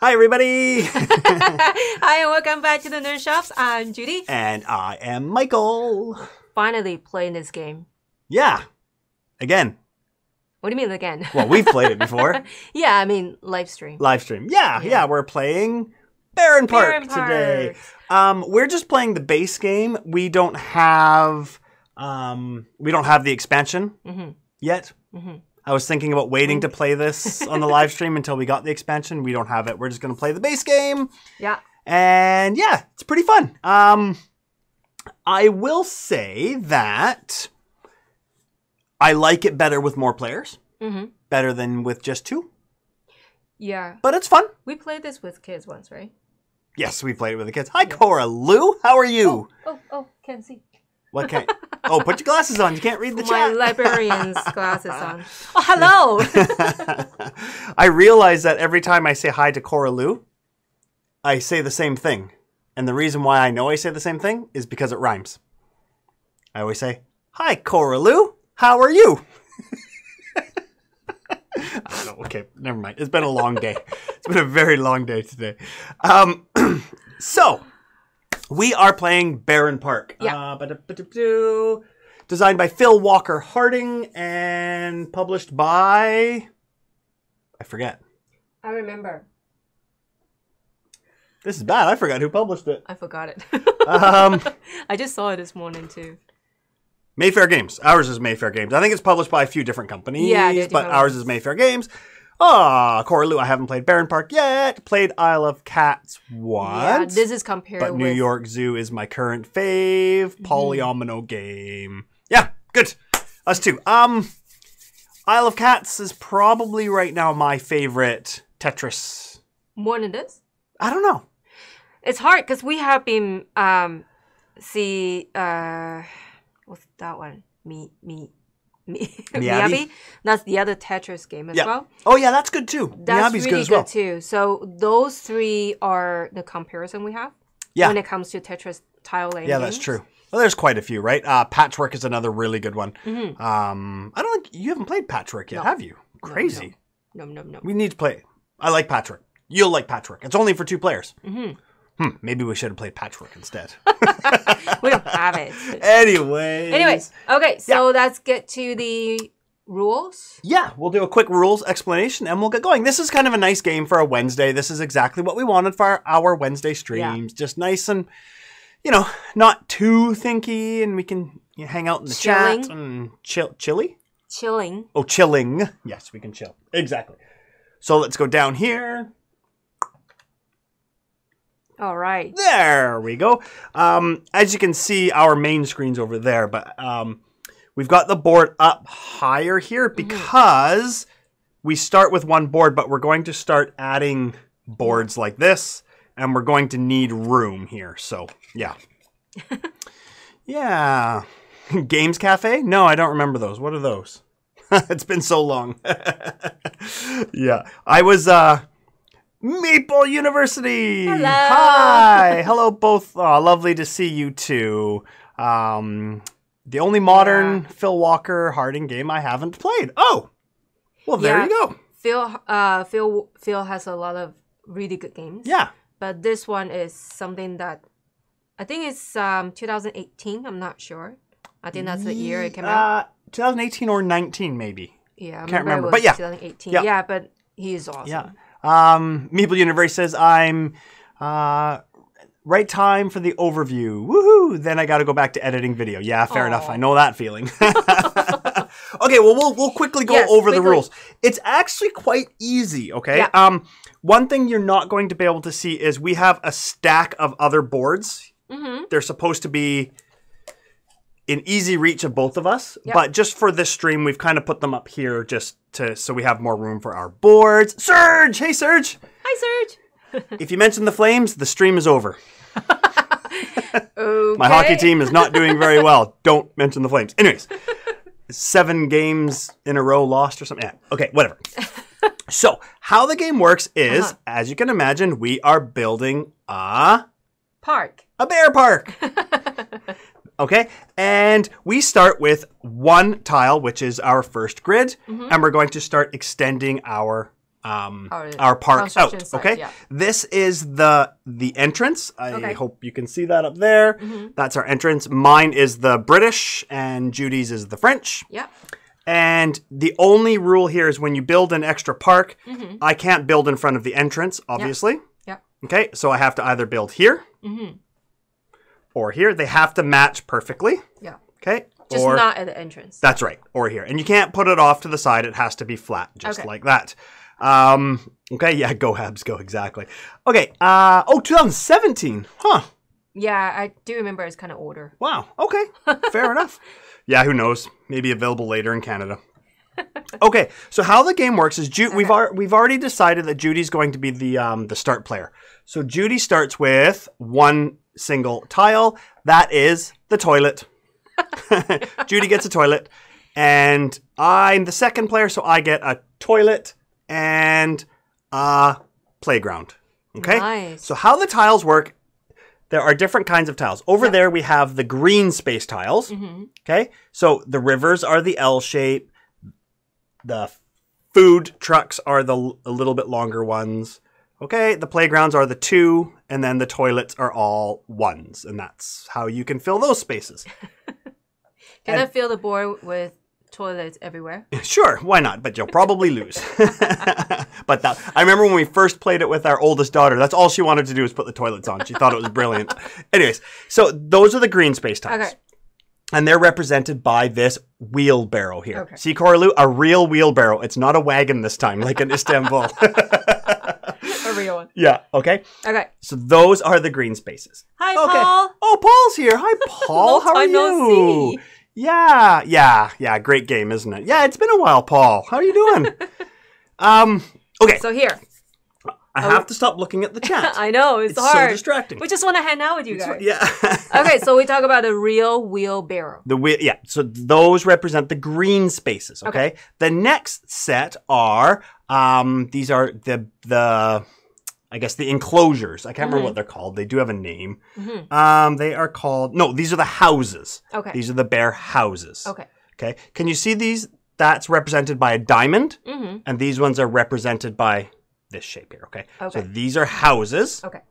Hi, everybody! Hi, and welcome back to the Nerd Shops. I'm Judy. And I am Michael. Finally playing this game. Yeah. Again. What do you mean again? Well, we've played it before. Yeah, I mean live stream. Live stream. Yeah, we're playing Bärenpark today. We're just playing the base game. We don't have the expansion yet. I was thinking about waiting to play this on the live stream until we got the expansion. We don't have it. We're just going to play the base game. Yeah. And yeah, it's pretty fun. I will say that I like it better with more players. Better than with just two. Yeah. But it's fun. We played this with kids once, right? Yes, we played it with the kids. Hi, yes. Cora Lou. How are you? Oh, can't see. What can't? Oh, put your glasses on. You can't read the chat. My librarian's glasses on. Oh, hello. I realize that every time I say hi to Cora Lou, I say the same thing. And the reason why I know I say the same thing is because it rhymes. I always say, hi, Cora Lou. How are you? I don't know. Okay, never mind. It's been a long day. It's been a very long day today. So... we are playing Bärenpark. Yeah. Designed by Phil Walker Harding and published by... I forget. I remember. This is bad. I forgot who published it. I forgot it. I just saw it this morning too. Mayfair Games. Ours is Mayfair Games. I think it's published by a few different companies, but ours is Mayfair Games. Ah, Cora Lou, I haven't played Bärenpark yet. Played Isle of Cats once. Yeah, this is compared with... but New York Zoo is my current fave. Polyomino game. Yeah, good. Us too. Isle of Cats is probably right now my favorite Tetris. More than this? I don't know. It's hard because we have been... what's that one? Miyabi. That's the other Tetris game as well. Oh yeah, that's good too. That's Miyabi's really good as well. So those three are the comparison we have when it comes to Tetris tile laying. Yeah, that's true. Well, there's quite a few, right? Patchwork is another really good one. I don't think you haven't played Patchwork yet, have you? Crazy. No. We need to play. I like Patchwork. You'll like Patchwork. It's only for two players. Maybe we should have played Patchwork instead. We don't have it. Anyways. Okay, so let's get to the rules. Yeah, we'll do a quick rules explanation and we'll get going. This is kind of a nice game for a Wednesday. This is exactly what we wanted for our Wednesday streams. Just nice and, you know, not too thinky, and we can hang out in the chat and chill. Chilling. Oh, chilling. Yes, we can chill. Exactly. So let's go down here. All right. There we go. As you can see, our main screen's over there, but we've got the board up higher here because we start with one board, but we're going to start adding boards like this, and we're going to need room here. So, yeah. Games Cafe? No, I don't remember those. What are those? It's been so long. I was... Meeple University! Hello! Hi! Hello both. Oh, lovely to see you too. The only modern Phil Walker Harding game I haven't played. Oh! Well, there you go. Phil has a lot of really good games. Yeah. But this one is something that I think it's 2018. I'm not sure. I think that's the year it came out. 2018 or 19 maybe. Yeah, I can't remember. But yeah. 2018. Yeah, but he is awesome. Yeah. Meeple Universe says, I'm right time for the overview. Woohoo! Then I got to go back to editing video. Yeah, fair enough. I know that feeling. Okay, well, we'll quickly go over the rules. It's actually quite easy, okay? Yeah. One thing you're not going to be able to see is we have a stack of other boards. They're supposed to be in easy reach of both of us, but just for this stream, we've kind of put them up here just to so we have more room for our boards. Serge! Hey, Serge! Hi, Serge! If you mention the Flames, the stream is over. Okay. My hockey team is not doing very well. Don't mention the Flames. Anyways, 7 games in a row lost or something. Yeah. Okay, whatever. So, how the game works is, as you can imagine, we are building a... park. A Bärenpark! Okay, and we start with one tile, which is our first grid, and we're going to start extending our our park out. Side, okay, yeah. This is the entrance. I hope you can see that up there. Mm-hmm. That's our entrance. Mine is the British, and Judy's is the French. Yep. And the only rule here is when you build an extra park, mm-hmm. I can't build in front of the entrance, obviously. Yep. Okay, so I have to either build here mm-hmm. or here. They have to match perfectly. Yeah. Okay. Just or, not at the entrance. That's right. Or here. And you can't put it off to the side. It has to be flat, just like that. Okay, yeah, go Habs, go, exactly. Okay, oh, 2017, huh. Yeah, I do remember it's kind of older. Wow, okay, fair enough. Yeah, who knows, maybe available later in Canada. Okay, so how the game works is we've already decided that Judy's going to be the start player. So Judy starts with one single tile, that is the toilet. Judy gets a toilet, and I'm the second player, so I get a toilet and playground. Okay, nice. So how the tiles work, there are different kinds of tiles. Over there we have the green space tiles. Mm-hmm. Okay, so the rivers are the L shape, the food trucks are a little bit longer ones. Okay, the playgrounds are the 2, and then the toilets are all 1s, and that's how you can fill those spaces. Can I fill the board with toilets everywhere? Sure, why not? But you'll probably lose. But that, I remember when we first played it with our oldest daughter, that's all she wanted to do was put the toilets on. She thought it was brilliant. Anyways, so those are the green space tiles. Okay. And they're represented by this wheelbarrow here. Okay. See, Coraloo, a real wheelbarrow. It's not a wagon this time, like in Istanbul. A real one. Yeah, okay? Okay. So those are the green spaces. Hi, okay. Paul. Oh, Paul's here. Hi, Paul. How are you? No see. Yeah, yeah, yeah. Great game, isn't it? Yeah, it's been a while, Paul. How are you doing? Okay. So here. I have to stop looking at the chat. I know, it's hard. It's so distracting. We just want to hang out with you guys. Yeah. Okay, so we talk about the real wheelbarrow. The wheel, yeah, so those represent the green spaces, okay? The next set are, these are the I guess the enclosures. I can't remember what they're called. They do have a name. Mm-hmm. They are called, no, these are the houses. Okay. These are the bear houses. Okay. Okay. Can you see these? That's represented by a diamond. Mm-hmm. And these ones are represented by this shape here. Okay. Okay. So these are houses. Okay.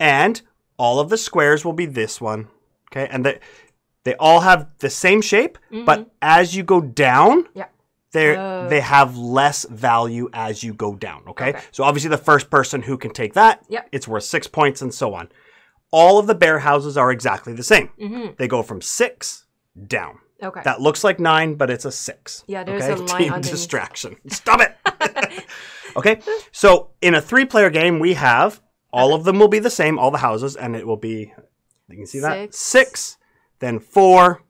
And all of the squares will be this one. Okay. And they all have the same shape, mm-hmm. but as you go down, yeah. They have less value as you go down, okay? So obviously the first person who can take that, it's worth 6 points and so on. All of the bear houses are exactly the same. Mm-hmm. They go from 6 down. Okay. That looks like 9, but it's a 6. Yeah, there's a line Team underneath. Distraction. Stop it! Okay, so in a 3-player game, we have all of them will be the same, all the houses, and it will be, you can see that? 6, then 4,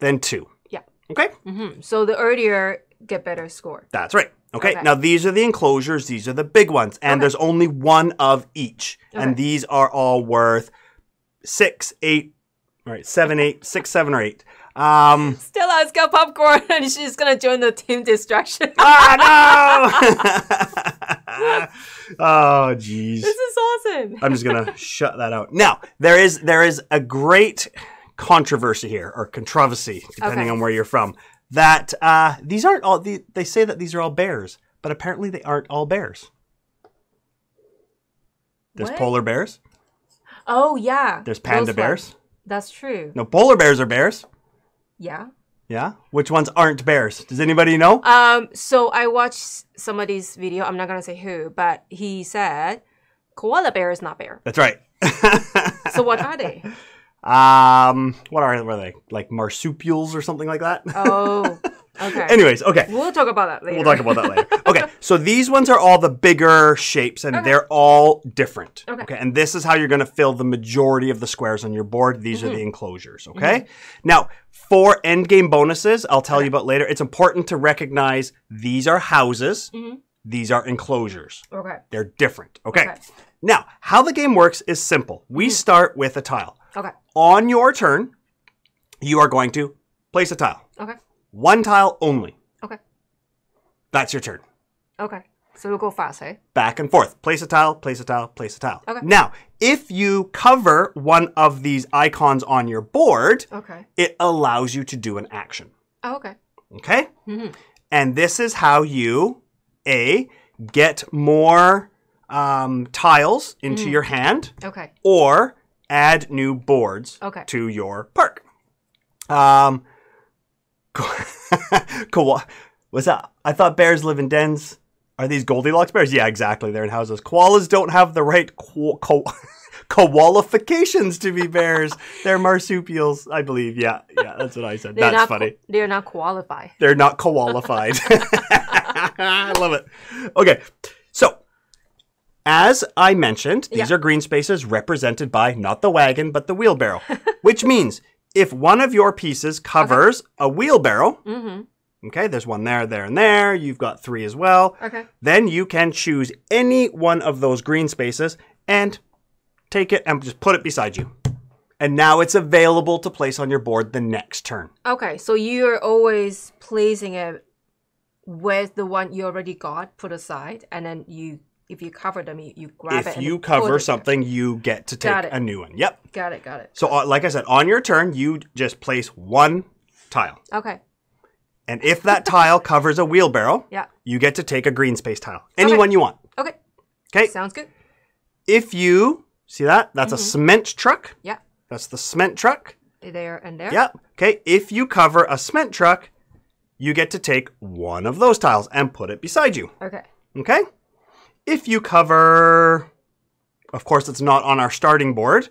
then 2. Yeah. Okay? Mm-hmm. So the earlier... get better score. That's right. Okay. Now these are the enclosures. These are the big ones. And there's only one of each. Okay. And these are all worth 6, 7, 8. Stella's got popcorn and she's going to join the team distraction. Ah, no! Oh, geez. This is awesome. I'm just going to shut that out. Now, there is a great controversy here, or controversy, depending on where you're from. That these aren't all, they say that these are all bears, but apparently they aren't all bears. There's polar bears. Oh, yeah. There's panda bears. That's true. No, polar bears are bears. Yeah. Yeah? Which ones aren't bears? Does anybody know? So I watched somebody's video, I'm not going to say who, but he said, koala bear is not bear. That's right. So what are they? Were they like marsupials or something like that? Oh, okay. Anyways, okay. We'll talk about that later. We'll talk about that later. Okay, so these ones are all the bigger shapes, and they're all different. Okay. And this is how you're going to fill the majority of the squares on your board. These are the enclosures, okay? Now, for endgame bonuses, I'll tell you about later, it's important to recognize these are houses, these are enclosures. Okay. They're different, okay? Now, how the game works is simple. We start with a tile. Okay. On your turn, you are going to place a tile. Okay. One tile only. Okay. That's your turn. Okay. So we'll go fast, eh? Back and forth. Place a tile, place a tile, place a tile. Okay. Now, if you cover one of these icons on your board, it allows you to do an action. Oh, okay. Okay? Mm-hmm. And this is how you, A, get more tiles into your hand. Okay. Or add new boards to your park. What's up? I thought bears live in dens. Are these Goldilocks bears? Yeah, exactly. They're in houses. Koalas don't have the right qualifications to be bears. They're marsupials, I believe. Yeah, yeah, that's what I said. That's funny. They're not qualified. They're not qualified. I love it. Okay, so as I mentioned, these are green spaces represented by not the wagon, but the wheelbarrow, which means if one of your pieces covers a wheelbarrow, okay, there's one there, there, and there. You've got three as well. Okay. Then you can choose any one of those green spaces and take it and just put it beside you. And now it's available to place on your board the next turn. Okay, so you're always placing it with the one you already got put aside. And then you, if you cover them, you grab it. If you cover something, you get to take a new one. Yep. Got it, got it. So like I said, on your turn, you just place one tile. Okay. And if that tile covers a wheelbarrow, you get to take a green space tile. Any one you want. Okay. Okay. Sounds good. If you see that, that's a cement truck. Yeah. That's the cement truck. There and there. Yeah. Okay. If you cover a cement truck, you get to take one of those tiles and put it beside you. Okay. Okay. If you cover, of course, it's not on our starting board,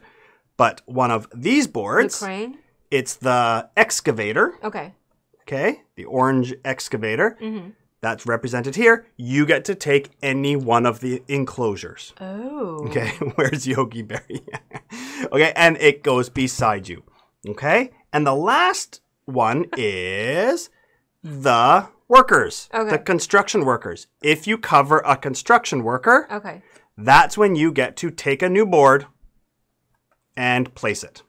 but one of these boards. The crane. It's the excavator. Okay. Okay, the orange excavator, that's represented here. You get to take any one of the enclosures. Oh. Okay, where's Yogi Berry? Okay, and it goes beside you. Okay, and the last one is the workers, the construction workers. If you cover a construction worker, that's when you get to take a new board and place it.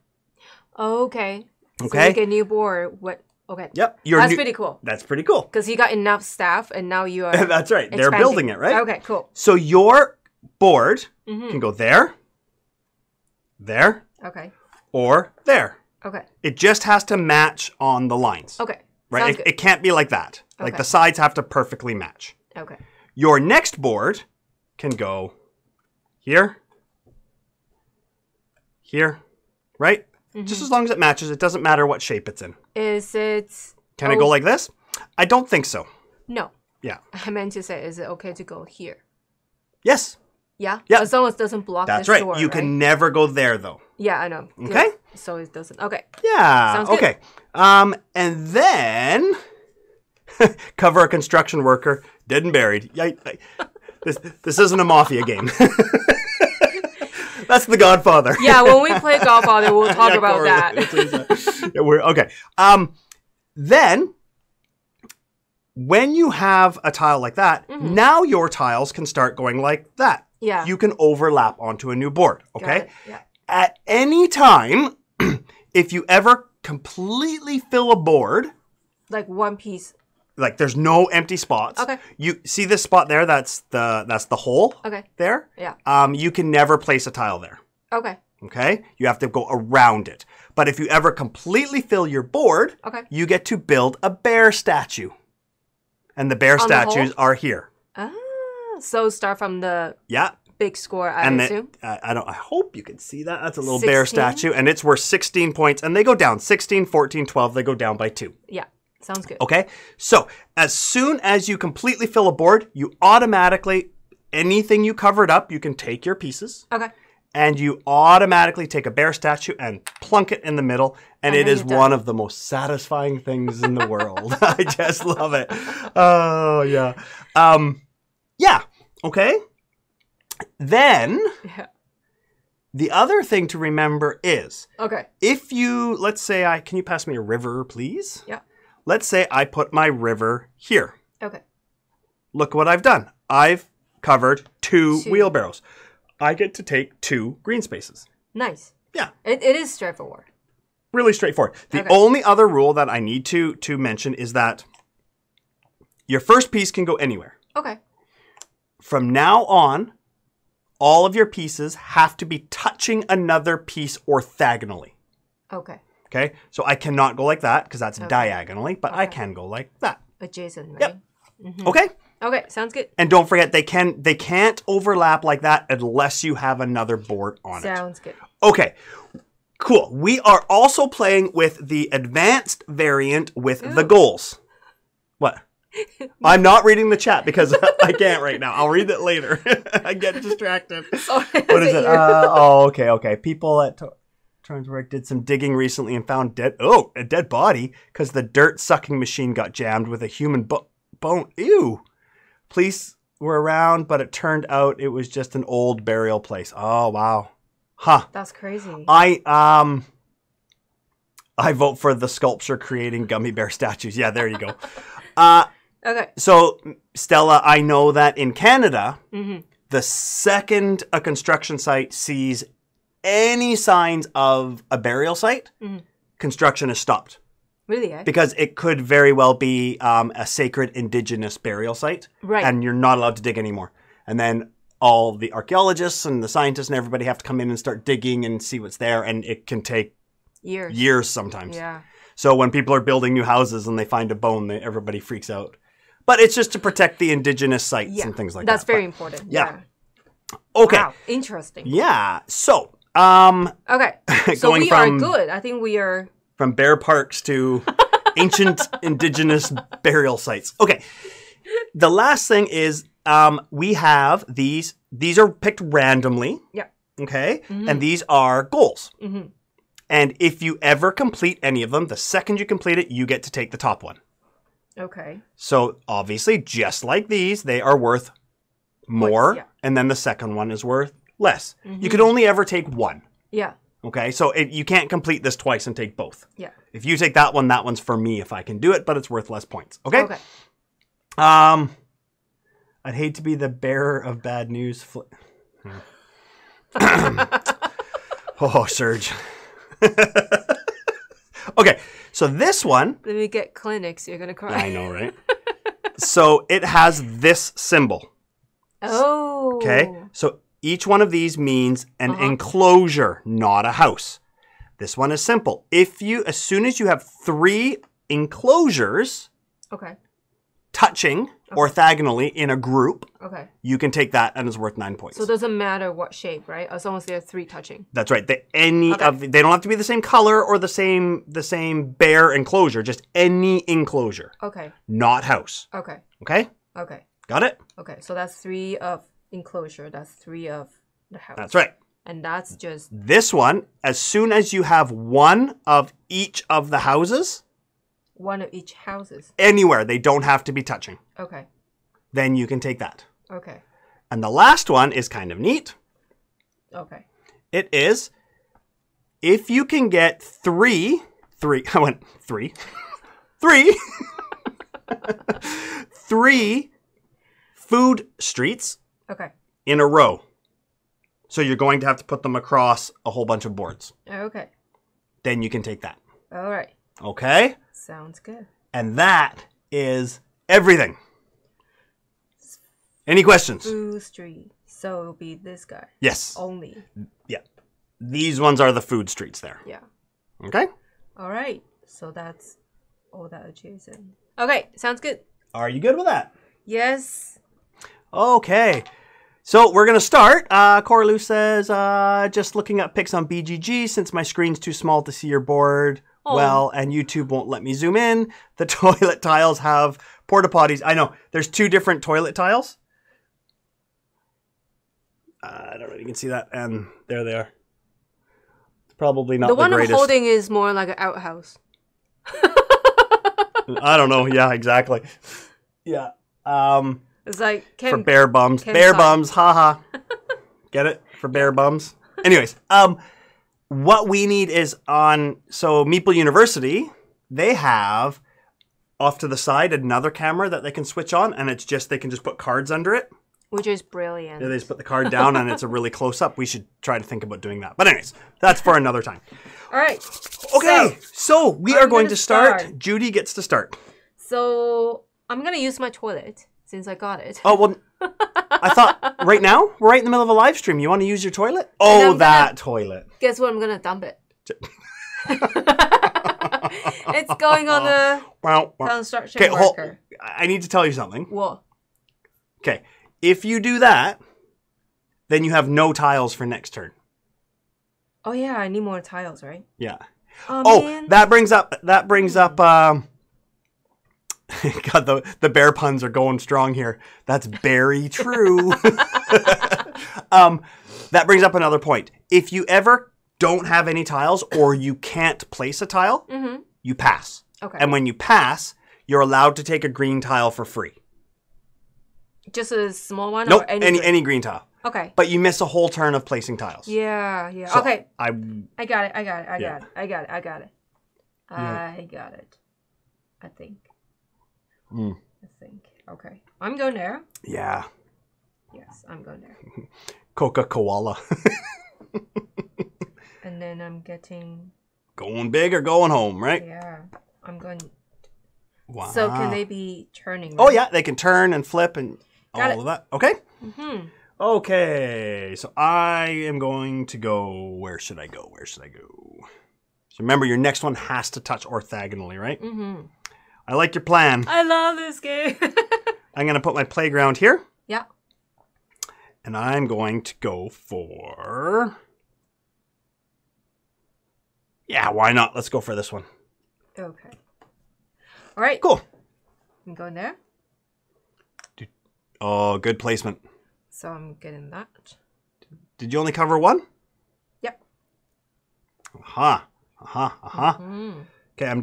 Okay. Okay. So like a new board, what? Okay. Yep. That's pretty cool. That's pretty cool. Because you got enough staff and now you are That's right. Expanding. They're building it, right? Okay, cool. So your board can go there, there, or there. Okay. It just has to match on the lines. Okay. Right? It can't be like that. Okay. Like the sides have to perfectly match. Okay. Your next board can go here, here, right? Just as long as it matches, it doesn't matter what shape it's in. Is it... Can it go like this? I don't think so. No. Yeah. I meant to say, is it okay to go here? Yes. Yeah? Yeah. As long as it doesn't block the door, right? You can never go there, though. Yeah, I know. Okay. Yeah. So it doesn't... Okay. Yeah. Sounds good. Okay. And then... cover a construction worker, dead and buried. This isn't a mafia game. That's the Godfather. Yeah, when we play Godfather, we'll talk about that. Okay. Then, when you have a tile like that, now your tiles can start going like that. Yeah. You can overlap onto a new board, okay? Yeah. At any time, if you ever completely fill a board. Like one piece. Like there's no empty spots. Okay. You see this spot there? That's the hole. Okay. There. Yeah. You can never place a tile there. Okay. Okay. You have to go around it. But if you ever completely fill your board, you get to build a bear statue, and the bear statues are here. Ah. So start from the big score. I assume. I don't. I hope you can see that. That's a little 16? Bear statue, and it's worth 16 points. And they go down 16, 14, 12. They go down by 2. Yeah. Sounds good. Okay. So as soon as you completely fill a board, you automatically, anything you covered up, you can take your pieces. Okay. And you automatically take a bear statue and plunk it in the middle. And it is one of the most satisfying things in the world. I just love it. Oh, yeah. Yeah. Okay. Then the other thing to remember is, if you, let's say, can you pass me a river, please? Yeah. Let's say I put my river here. Okay. Look what I've done. I've covered two wheelbarrows. I get to take 2 green spaces. Nice. Yeah. It is straightforward. Really straightforward. The only other rule that I need to mention is that your first piece can go anywhere. Okay. From now on, all of your pieces have to be touching another piece orthogonally. Okay. Okay, so I cannot go like that because that's diagonally, but I can go like that. Adjacent, right? Yep. Okay, Okay, sounds good. And don't forget, they can't overlap like that unless you have another board on it. Sounds good. Okay, cool. We are also playing with the advanced variant with the goals. What? I'm not reading the chat because I can't right now. I'll read it later. I get distracted. What is it? Okay. People at Transwork did some digging recently and found a dead body because the dirt-sucking machine got jammed with a human bone. Ew. Police were around, but it turned out it was just an old burial place. Oh, wow. Huh. That's crazy. I vote for the sculpture creating gummy bear statues. Yeah, there you go. Okay. So, Stella, I know that in Canada, the second a construction site sees any signs of a burial site, construction is stopped. Really? Eh? Because it could very well be a sacred indigenous burial site. Right. And you're not allowed to dig anymore. And then all the archaeologists and the scientists and everybody have to come in and start digging and see what's there. And it can take years sometimes. Yeah. So when people are building new houses and they find a bone, everybody freaks out. But it's just to protect the indigenous sites and things like that. That's very important. Yeah. Okay. Wow. Interesting. Yeah. So. Okay. So we are good. I think we are. From bear parks to ancient indigenous burial sites. Okay. The last thing is we have these. These are picked randomly. Yeah. Okay. And these are goals. And if you ever complete any of them, the second you complete it, you get to take the top one. Okay. So obviously, just like these, they are worth more. Points, and then the second one is worth less. You can only ever take one. Yeah. Okay. So you can't complete this twice and take both. Yeah. If you take that one, that one's for me if I can do it, but it's worth less points. Okay? Okay. I'd hate to be the bearer of bad news. Oh, Serge. Okay, so this one. Let me get clinics. You're gonna cry. I know, right? So it has this symbol. Oh. Okay. So each one of these means an enclosure, not a house. This one is simple. If you, as soon as you have three enclosures, touching orthogonally in a group, you can take that and it's worth 9 points. So it doesn't matter what shape, right? As long as there are three touching. That's right. They don't have to be the same color or the same bear enclosure. Just any enclosure. Okay. Not house. Okay. Okay. Okay. Got it. Okay. So that's three of enclosure. That's three of the house. That's right. And that's just this one. As soon as you have one of each of the houses. One of each houses. Anywhere. They don't have to be touching. Okay. Then you can take that. Okay. And the last one is kind of neat. Okay. It is, if you can get three food streets in a row. So you're going to have to put them across a whole bunch of boards. Okay. Then you can take that. All right. Okay. Sounds good. And that is everything. Any questions? Food street. So it'll be this guy. Yes. Only. Yeah. These ones are the food streets there. Yeah. Okay. All right. So that's all that adjacent. Okay. Sounds good. Are you good with that? Yes. Okay. So we're going to start. Coralou says, just looking up pics on BGG since my screen's too small to see your board. Well, and YouTube won't let me zoom in. The toilet tiles have porta potties. I know. There's two different toilet tiles. I don't know if you can see that. And there they are. It's probably not the greatest. The one I'm holding is more like an outhouse. I don't know. Yeah, exactly. Yeah. It's like for bear bums. Bear bums. Haha. Get it? For bear bums. Anyways. What we need is so Meeple University, they have off to the side another camera that they can switch on, and it's just, they can just put cards under it. Which is brilliant. Yeah, they just put the card down and it's a really close up. We should try to think about doing that. But anyways, that's for another time. All right. Okay. So we are going to start. Judy gets to start. So I'm going to use my toilet since I got it. Oh, well. I thought right now we're right in the middle of a live stream. You want to use your toilet? Oh, that toilet. Guess what? I'm going to dump it. It's going on the construction worker. I need to tell you something. What? Okay, if you do that, then you have no tiles for next turn. Oh yeah, I need more tiles, right? Yeah. Oh, that brings up. God, the bear puns are going strong here. That's very true. That brings up another point. If you ever don't have any tiles or you can't place a tile, mm-hmm. you pass. Okay. And when you pass, you're allowed to take a green tile for free. Just a small one? Nope, or any green tile. Okay. But you miss a whole turn of placing tiles. Yeah, yeah. So okay. I got it. I think. Mm. I think. Okay. I'm going there. Yeah. Yes, I'm going there. Coca-Cola. And then I'm getting... Going big or going home, right? Yeah. I'm going... Wow. So can they be turning? Right? Oh, yeah. They can turn and flip and all of that. Okay. Mm-hmm. Okay. So I am going to go... Where should I go? Where should I go? So remember, your next one has to touch orthogonally, right? Mm-hmm. I like your plan. I love this game. I'm going to put my playground here. Yeah. And I'm going to go for... Yeah, why not? Let's go for this one. Okay. All right. Cool. I'm going there. Dude. Oh, good placement. So I'm getting that. Did you only cover one? Yep. Aha. Aha. Aha. Mm-hmm. Okay, I'm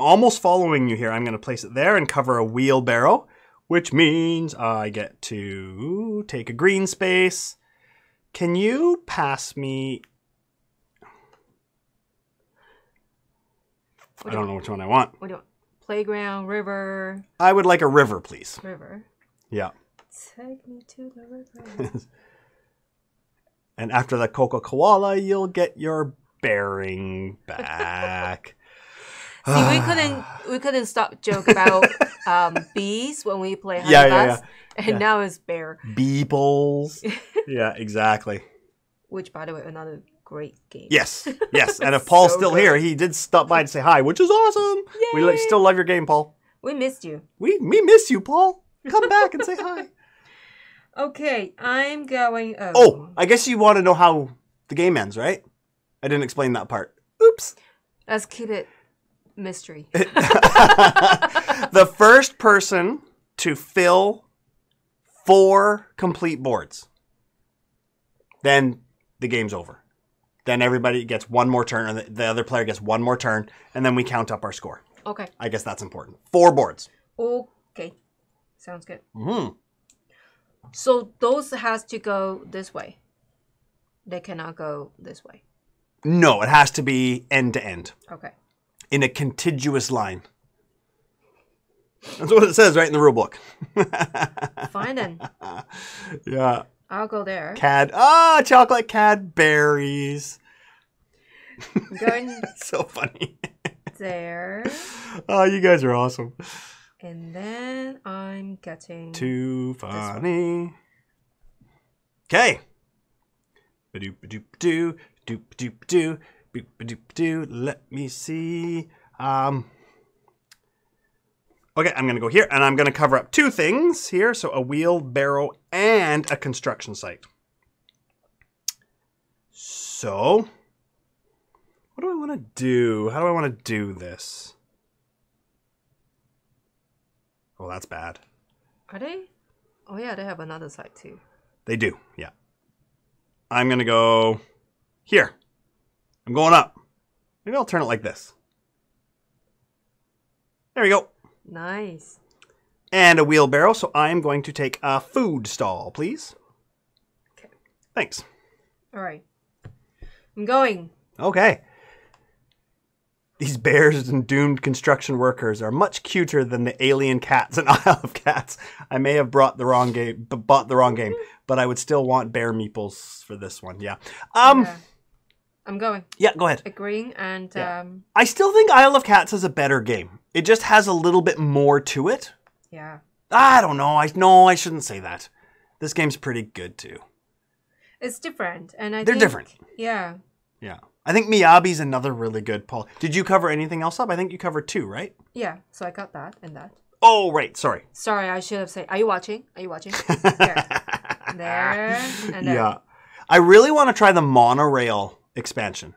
almost following you here. I'm going to place it there and cover a wheelbarrow, which means I get to take a green space. Can you pass me? I don't know which one I want. What do you want? Playground, river. I would like a river, please. River. Yeah. Take me to the river. And after the Coca-Cola, you'll get your bearing back. See, we couldn't stop joke about bees when we play Honey Buzz, and now it's bear. Beeples. Yeah, exactly. Which, by the way, another great game. Yes, yes. And if Paul's still here, he did stop by and say hi, which is awesome. Yay. We still love your game, Paul. We missed you. We miss you, Paul. Come back and say hi. Okay, I'm going. Oh, I guess you want to know how the game ends, right? I didn't explain that part. Oops. Let's keep it. Mystery. The first person to fill 4 complete boards, then the game's over. Then everybody gets one more turn, and the other player gets one more turn, and then we count up our score. Okay. I guess that's important. 4 boards. Okay. Sounds good. Mm-hmm. So those has to go this way. They cannot go this way. No, it has to be end to end. Okay. In a contiguous line. That's what it says right in the rule book. Fine then. Yeah. I'll go there. Chocolate Cadberries. Going so funny. There. Oh, you guys are awesome. And then I'm getting... Too funny. Okay. Ba-doop, ba-doop, ba-doo, doop, doop, doop. Let me see. Okay, I'm going to go here, and I'm going to cover up 2 things here. So a wheelbarrow and a construction site. So what do I want to do? How do I want to do this? Oh, that's bad. Are they? Oh, yeah, they have another site too. They do, yeah. I'm going to go here. I'm going up. Maybe I'll turn it like this. There we go. Nice. And a wheelbarrow, so I'm going to take a food stall, please. Okay. Thanks. All right. I'm going. Okay. These bears and doomed construction workers are much cuter than the alien cats in Isle of Cats. I may have bought the wrong game, but I would still want bear meeples for this one. Yeah. Yeah. I'm going. Yeah, go ahead. Agreeing and... Yeah. I still think Isle of Cats is a better game. It just has a little bit more to it. Yeah. I don't know. No, I shouldn't say that. This game's pretty good too. It's different. And They're different. Yeah. Yeah. I think Miyabi's another really good Paul. Did you cover anything else up? I think you covered 2, right? Yeah. So I got that and that. Oh, right. Sorry. Sorry, I should have said, are you watching? Are you watching? There. And there. Yeah. I really want to try the monorail expansion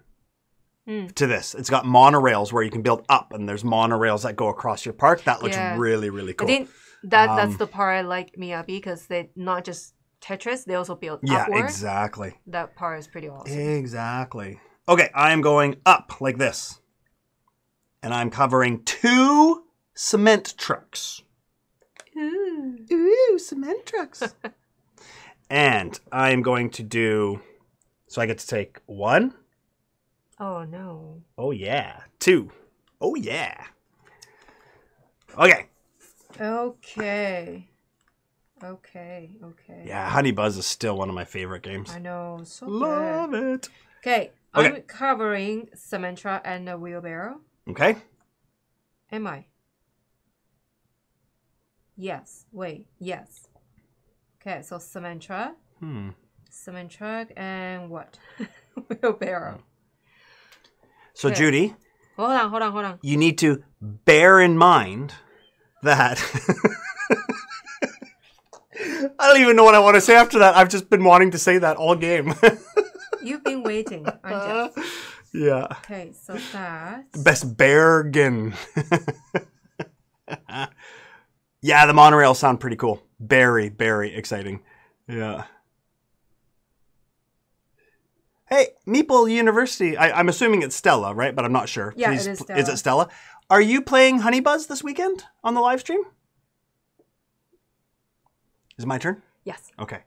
to this. It's got monorails where you can build up, and there's monorails that go across your park. That looks really, really cool. I think that, that's the part I like Miyabi, because they not just Tetris, they also build upward. Yeah, exactly. That part is pretty awesome. Exactly. Okay, I am going up like this. And I'm covering two cement trucks. Ooh. Ooh, cement trucks. And I am going to do, so I get to take one. Oh, no. Oh, yeah. Two. Oh, yeah. Okay. Okay. Okay. Okay. Yeah, Honey Buzz is still one of my favorite games. I know. So love it. Okay. I'm covering Symmetra and a wheelbarrow. Okay. Am I? Yes. Wait. Yes. Okay, so Symmetra. Cement truck and what? Wheelbarrow. So okay. Judy. Hold on, hold on, hold on. You need to bear in mind that I don't even know what I want to say after that. I've just been wanting to say that all game. You've been waiting, aren't you? Yeah. Okay, so that's... Best Bergen. Yeah, the monorails sound pretty cool. Very, very exciting. Yeah. Hey, Meeple University. I'm assuming it's Stella, right? But I'm not sure. Yeah, it is Stella. Is it Stella? Are you playing Honey Buzz this weekend on the live stream? Is it my turn? Yes. Okay.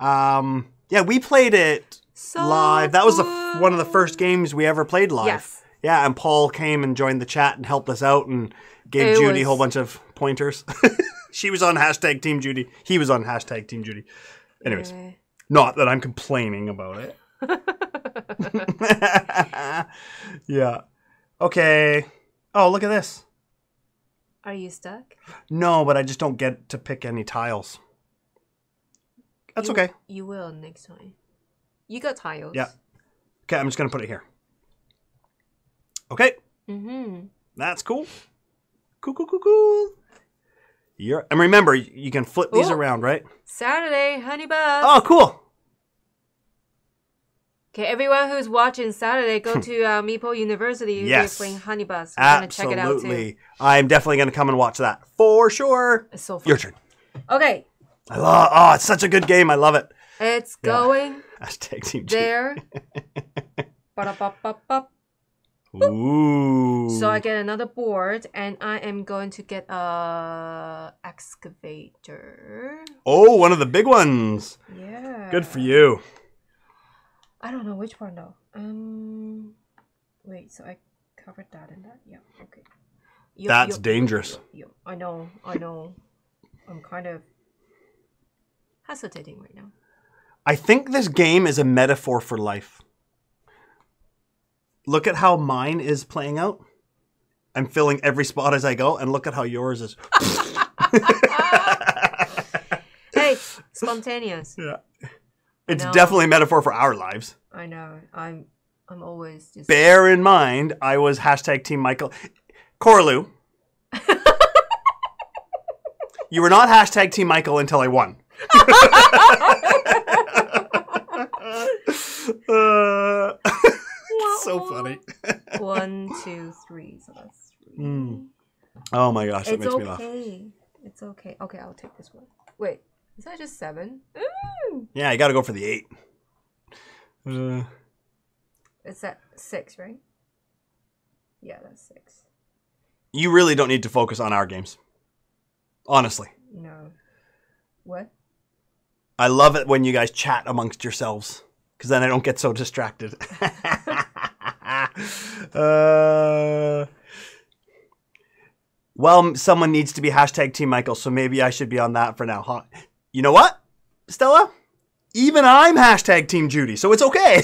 Yeah, we played it... So live. That was one of the first games we ever played live. Yes. Yeah, and Paul came and joined the chat and helped us out and gave Judy a whole bunch of pointers. She was on hashtag Team Judy. He was on hashtag Team Judy. Anyways, not that I'm complaining about it. Yeah. Okay. Oh, look at this. Are you stuck? No, but I just don't get to pick any tiles. That's okay. You will next time. You got tiles. Yeah. Okay, I'm just going to put it here. Okay. Mm-hmm. That's cool. Cool, cool, cool, cool. You're, and remember, you can flip these around, right? Saturday, Honey Buzz. Oh, cool. Okay, everyone who's watching Saturday, go to Meeple University. Yes. Playing Honey Buzz. We're going to check it out, too. I'm definitely going to come and watch that. For sure. It's so fun. Your turn. Okay. I love, oh, it's such a good game. I love it. It's going there. Ooh. So I get another board, and I am going to get a excavator. Oh, one of the big ones. Yeah. Good for you. I don't know which one though. Wait. So I covered that and that. Yeah. Okay. Yo, that's dangerous. Yo. I know. I know. I'm kind of hesitating right now. I think this game is a metaphor for life. Look at how mine is playing out. I'm filling every spot as I go, and look at how yours is. Hey, spontaneous. Yeah. It's definitely a metaphor for our lives. I know. I'm always just... Bear in mind, I was hashtag Team Michael. Corlew. You were not hashtag Team Michael until I won. So funny. 1, 2, 3. So that's 3. Oh my gosh, that makes me laugh. It's okay. Okay, I'll take this one. Wait, is that just 7? Ooh. Yeah, you got to go for the 8. It's that 6, right? Yeah, that's 6. You really don't need to focus on our games, honestly. No. What? I love it when you guys chat amongst yourselves, because then I don't get so distracted. Well, someone needs to be hashtag Team Michael, so maybe I should be on that for now. Huh? You know what, Stella? Even I'm hashtag Team Judy, so it's okay.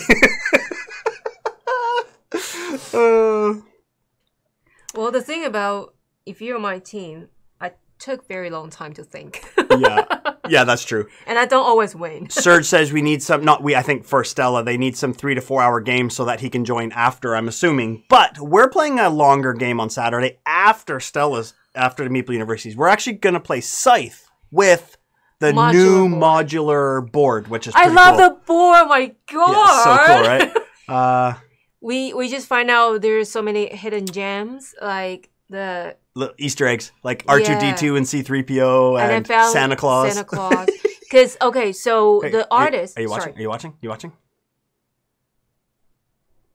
Well, the thing about if you're my team, I took very long time to think. Yeah. Yeah, that's true. And I don't always win. Serge says we need some, not we, I think for Stella, they need some 3 to 4 hour games so that he can join after, I'm assuming. But we're playing a longer game on Saturday after Stella's after the Meeple Universities, we're actually going to play Scythe with the new modular board, which is pretty cool. I love the board. Oh my God. Yeah, it's so cool, right? We just find out there's so many hidden gems, like the Easter eggs, like R2-D2 and C-3PO and Santa Claus. Santa Claus. Because, okay, so the artist... Are you watching? Sorry. Are you watching? You watching?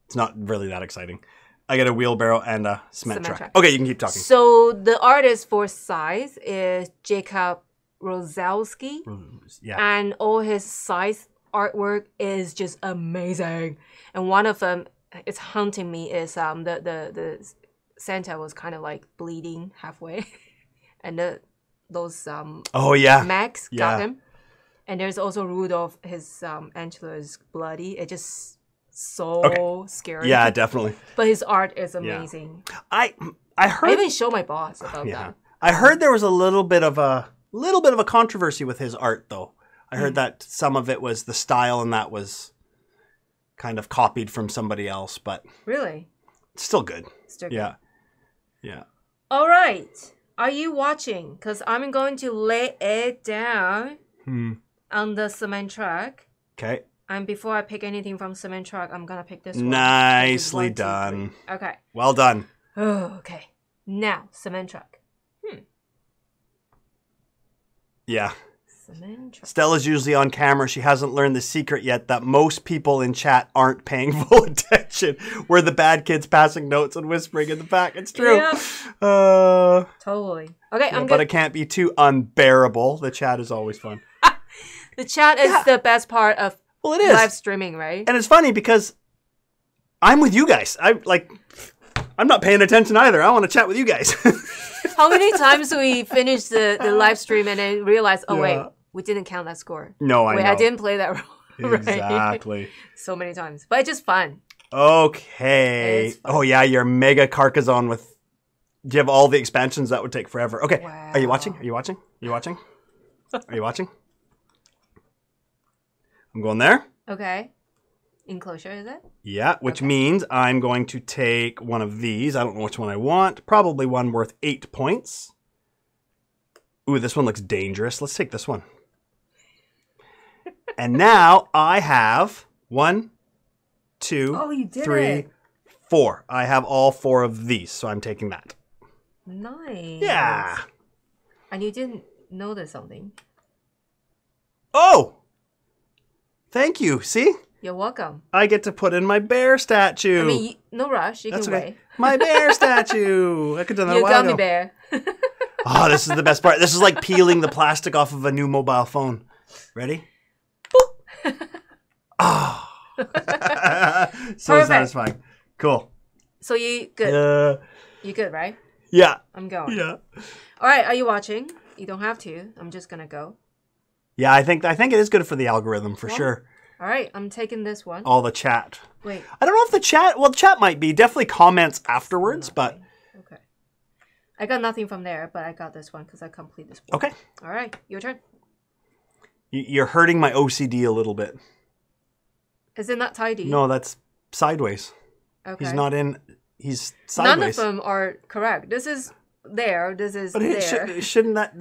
It's not really that exciting. I got a wheelbarrow and a cement truck. Okay, you can keep talking. So the artist for Scythe is Jacob Rosalski. Yeah. And all his Scythe artwork is just amazing. And one of them, it's haunting me, is the Santa was kind of like bleeding halfway. And those Max got him. And there's also Rudolph, his Angela is bloody. It just... so scary. Yeah, definitely. But his art is amazing. Yeah. I heard I even showed my boss about that. I heard there was a little bit of a controversy with his art though. I heard that some of it was the style and that was kind of copied from somebody else, but really it's still good. Still good. Yeah. Yeah. All right. Are you watching? Cuz I'm going to lay it down on the cement track. Okay. And before I pick anything from cement truck, I'm going to pick this one. Nicely done. Okay. Well done. Oh, okay. Now, cement truck. Yeah. Cement truck. Stella's usually on camera. She hasn't learned the secret yet that most people in chat aren't paying full attention. We're the bad kids passing notes and whispering in the back. It's true. Yeah. Totally. Okay, yeah, I'm good. But it can't be too unbearable. The chat is always fun. The chat is the best part of... Well, it is. Live streaming, right? And it's funny because I'm with you guys. I'm not paying attention either. I want to chat with you guys. How many times do we finish the live stream and then realize, oh, wait, we didn't count that score. No, I know. I didn't play that role. Exactly. Right? So many times. But it's just fun. Okay. Fun. Oh, yeah, your mega Carcassonne with... Do you have all the expansions? That would take forever. Okay. Wow. Are you watching? Are you watching? Are you watching? Are you watching? I'm going there. Okay. Enclosure, is it? Yeah, which means I'm going to take one of these. I don't know which one I want. Probably one worth 8 points. Ooh, this one looks dangerous. Let's take this one. And now I have 1, 2, 3, 4. I have all 4 of these, so I'm taking that. Nice. Yeah. And you didn't notice something. Oh! Thank you. See? You're welcome. I get to put in my bear statue. I mean, no rush. You can wait. My bear statue. I could have done that a while ago. Your gummy bear. Oh, this is the best part. This is like peeling the plastic off of a new mobile phone. Ready? Boop. Oh. So satisfying. Cool. So you good? You good, right? Yeah. I'm going. Yeah. All right. Are you watching? You don't have to. I'm just going to go. Yeah, I think it is good for the algorithm for sure. All right, I'm taking this one. All the chat. Wait. I don't know if the chat, well, the chat might be. Definitely comments afterwards, but. Okay. I got nothing from there, but I got this one because I complete this one. Okay. All right, your turn. You're hurting my OCD a little bit. Is it not tidy? No, that's sideways. Okay. He's not in, he's sideways. None of them are correct. This is there, this is there. But shouldn't that.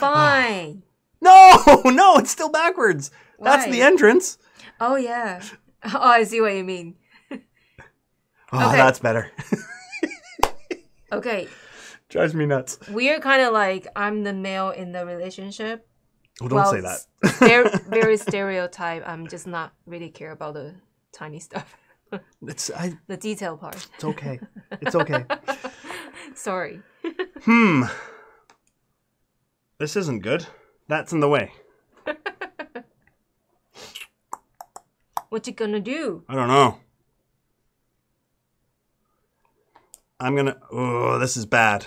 Fine. No, it's still backwards. Why? That's the entrance. Oh, yeah. Oh, I see what you mean. Oh, that's better. Okay. Drives me nuts. We're kind of like, I'm the male in the relationship. Oh, don't say that. Very stereotype. I'm just not really care about the tiny stuff. The detail part. It's okay. It's okay. Sorry. This isn't good. That's in the way. What you gonna do? I don't know. I'm gonna... Oh, this is bad.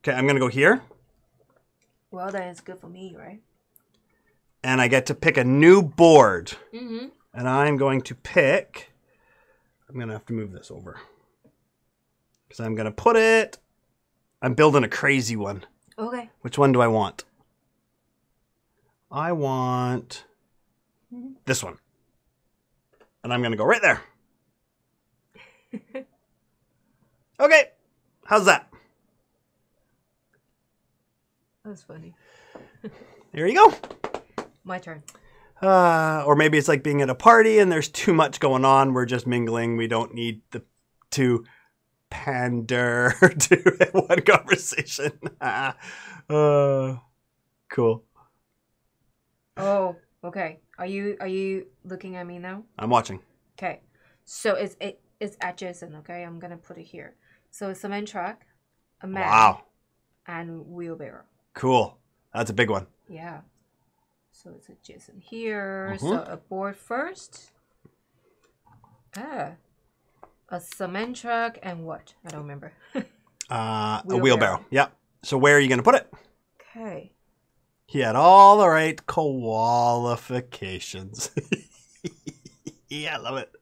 Okay, I'm gonna go here. Well, then it's good for me, right? And I get to pick a new board. Mm-hmm. And I'm going to pick... I'm gonna have to move this over. Because I'm gonna put it... I'm building a crazy one. Okay. Which one do I want? I want this one. And I'm going to go right there. Okay, how's that? That's funny. There you go. My turn. Or maybe it's like being at a party and there's too much going on. We're just mingling. We don't need to pander to one conversation. Cool. Oh, okay. Are you looking at me now? I'm watching. Okay, so it's adjacent. Okay, I'm gonna put it here. So it's a cement truck, a man, wow, and wheelbarrow. Cool. That's a big one. Yeah. So it's adjacent here. Mm-hmm. So a board first. Ah, a cement truck and what? I don't remember. Wheelbarrow. A wheelbarrow. Yeah. So where are you gonna put it? Okay. He had all the right qualifications. Yeah, I love it.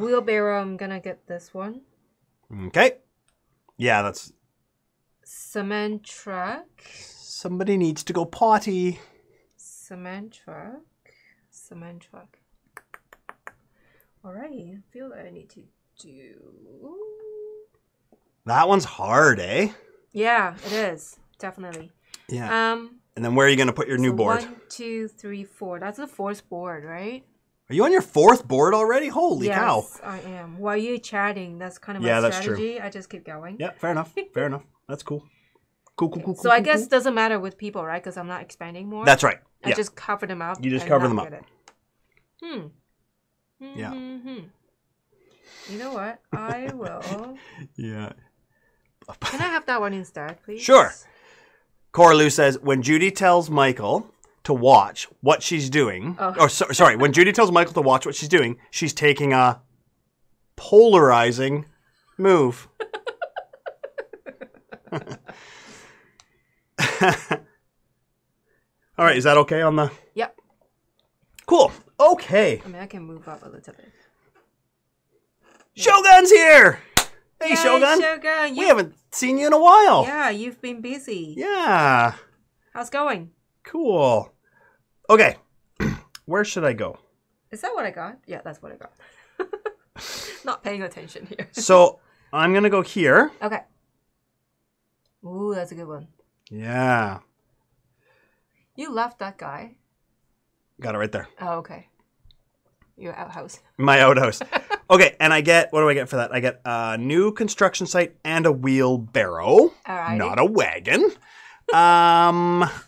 Wheelbarrow, I'm gonna get this one. Okay. Yeah, that's... Cement truck. Somebody needs to go potty. Cement truck. Cement truck. Alrighty, I feel that I need to do... That one's hard, eh? Yeah, it is. Definitely. Yeah. And then where are you going to put your new board? 1, 2, 3, 4. That's the fourth board, right? Are you on your fourth board already? Holy cow. Yes, I am. While you're chatting, that's kind of my strategy. That's true. I just keep going. Yeah, fair enough. Fair enough. That's cool. Cool. So I guess it doesn't matter with people, right? Because I'm not expanding more. That's right. Yeah. I just cover them up. You just cover them up. Yeah. You know what? I will. Yeah. Can I have that one instead, please? Sure. Coralou says, when Judy tells Michael to watch what she's doing, or sorry, when Judy tells Michael to watch what she's doing, she's taking a polarizing move. All right, is that okay on the... Yep. Cool. Okay. I mean, I can move up a little bit. Shogun's here! Hey, yay, Shogun. Shogun, we haven't seen you in a while. Yeah, you've been busy. Yeah. How's it going? Cool. Okay. Where should I go? Is that what I got? Yeah, that's what I got. Not paying attention here. So I'm going to go here. Okay. Ooh, that's a good one. Yeah. You left that guy. Got it right there. Oh, okay. Your outhouse. My outhouse. Okay, and I get, what do I get for that? I get a new construction site and a wheelbarrow. Alrighty. Not a wagon.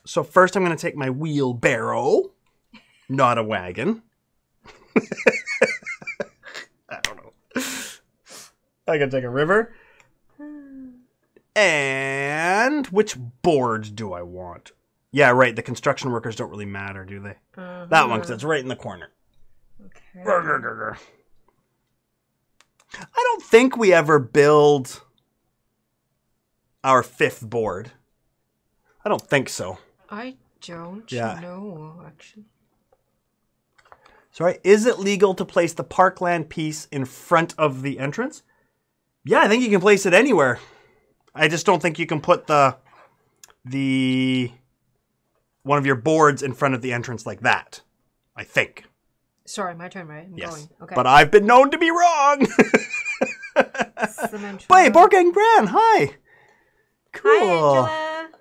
So first I'm going to take my wheelbarrow, not a wagon. I don't know. I can take a river. And which board do I want? Yeah, right. The construction workers don't really matter, do they? Uh-huh. That one, because it's right in the corner. Okay. I don't think we ever build our fifth board. I don't think so. I don't know, actually. Sorry, is it legal to place the parkland piece in front of the entrance? Yeah, I think you can place it anywhere. I just don't think you can put the one of your boards in front of the entrance like that, I think. Sorry, my turn, right? I'm going. Okay. But I've been known to be wrong. Hey, Board Gang Brand, hi. Cool. Hi, Angela.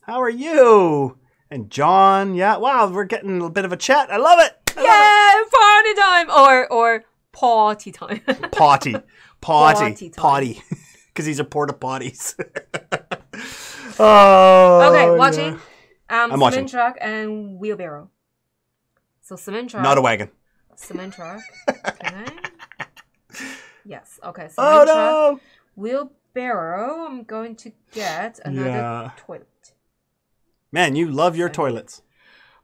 How are you? And John, yeah. Wow, we're getting a bit of a chat. I love it. Party time or potty time. Potty. Because he's a porta potties. Oh. Okay, watching. Yeah. I'm watching. Cement truck and wheelbarrow. So cement truck. Not a wagon. Cement truck. Can I? Yes. Okay. Cement truck. Wheelbarrow. I'm going to get another toilet. Man, you love your toilets.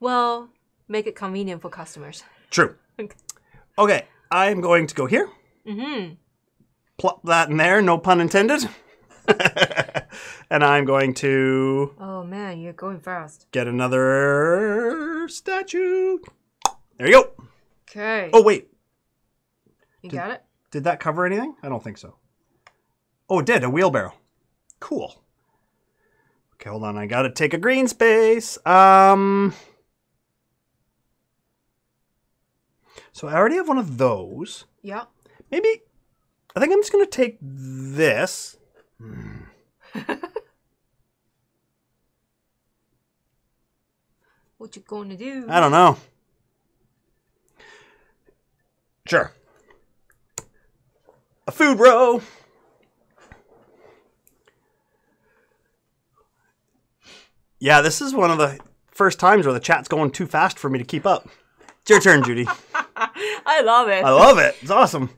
Well, make it convenient for customers. True. Okay. I'm going to go here. Mm-hmm. Plop that in there. No pun intended. And I'm going to... Oh, man. You're going fast. Get another statue. There you go. Okay. Oh, wait. Got it? Did that cover anything? I don't think so. Oh, it did. A wheelbarrow. Cool. Okay, hold on. I got to take a green space. So I already have one of those. Yeah. Maybe, I think I'm just going to take this. What you going to do? I don't know. Sure. A food row. Yeah, this is one of the first times where the chat's going too fast for me to keep up. It's your turn, Judy. I love it. I love it. It's awesome.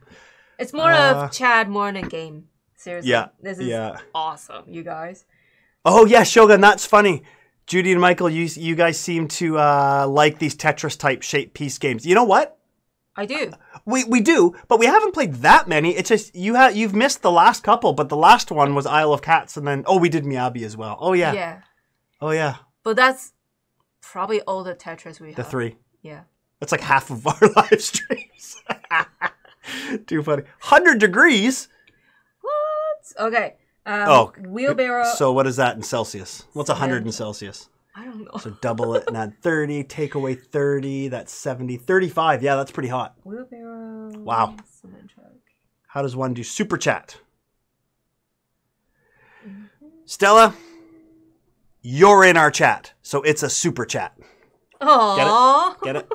It's more of Chad Morning game. Seriously. Yeah. This is awesome, you guys. Oh, yeah, Shogun, that's funny. Judy and Michael, you guys seem to like these Tetris-type shape piece games. You know what? I do. We do, but we haven't played that many. It's just you've missed the last couple, but the last one was Isle of Cats, and then, oh, we did Miyabi as well. Oh, yeah. Yeah. Oh, yeah. But that's probably all the Tetris we have. The three. Yeah. That's like half of our live streams. Too funny. 100 degrees? What? Okay. Wheelbarrow. So what is that in Celsius? What's 100 in Celsius? I don't know. So double it and add 30. Take away 30. That's 70. 35. Yeah, that's pretty hot. Wheelbarrow. Wow. Cement truck. How does one do super chat? Mm-hmm. Stella? You're in our chat, so it's a super chat. Aww. Get it?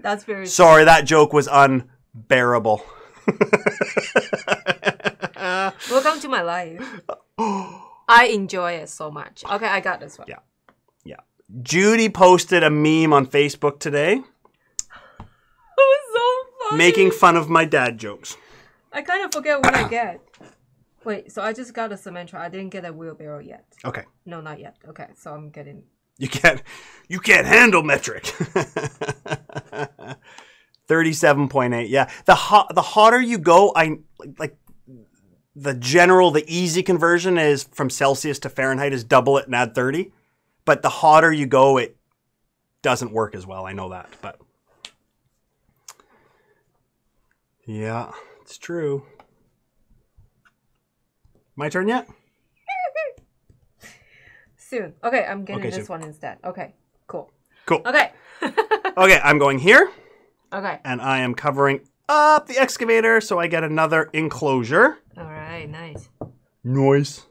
That's very sorry, that joke was unbearable. Welcome to my life. I enjoy it so much. Okay, I got this one. Yeah. Yeah. Judy posted a meme on Facebook today. It was so funny. Making fun of my dad jokes. I kind of forget what I get. Wait, so I just got a Symmetra. I didn't get a wheelbarrow yet. Okay. No, not yet. Okay, so I'm getting... You can't handle metric. 37.8. Yeah, the hotter you go, the easy conversion is from Celsius to Fahrenheit is double it and add 30. But the hotter you go, it doesn't work as well. I know that, but yeah, it's true. My turn yet? Soon. Okay, I'm getting this one instead. Okay, cool. Cool. Okay. Okay, I'm going here. Okay. And I am covering up the excavator so I get another enclosure. All right, nice. Noise.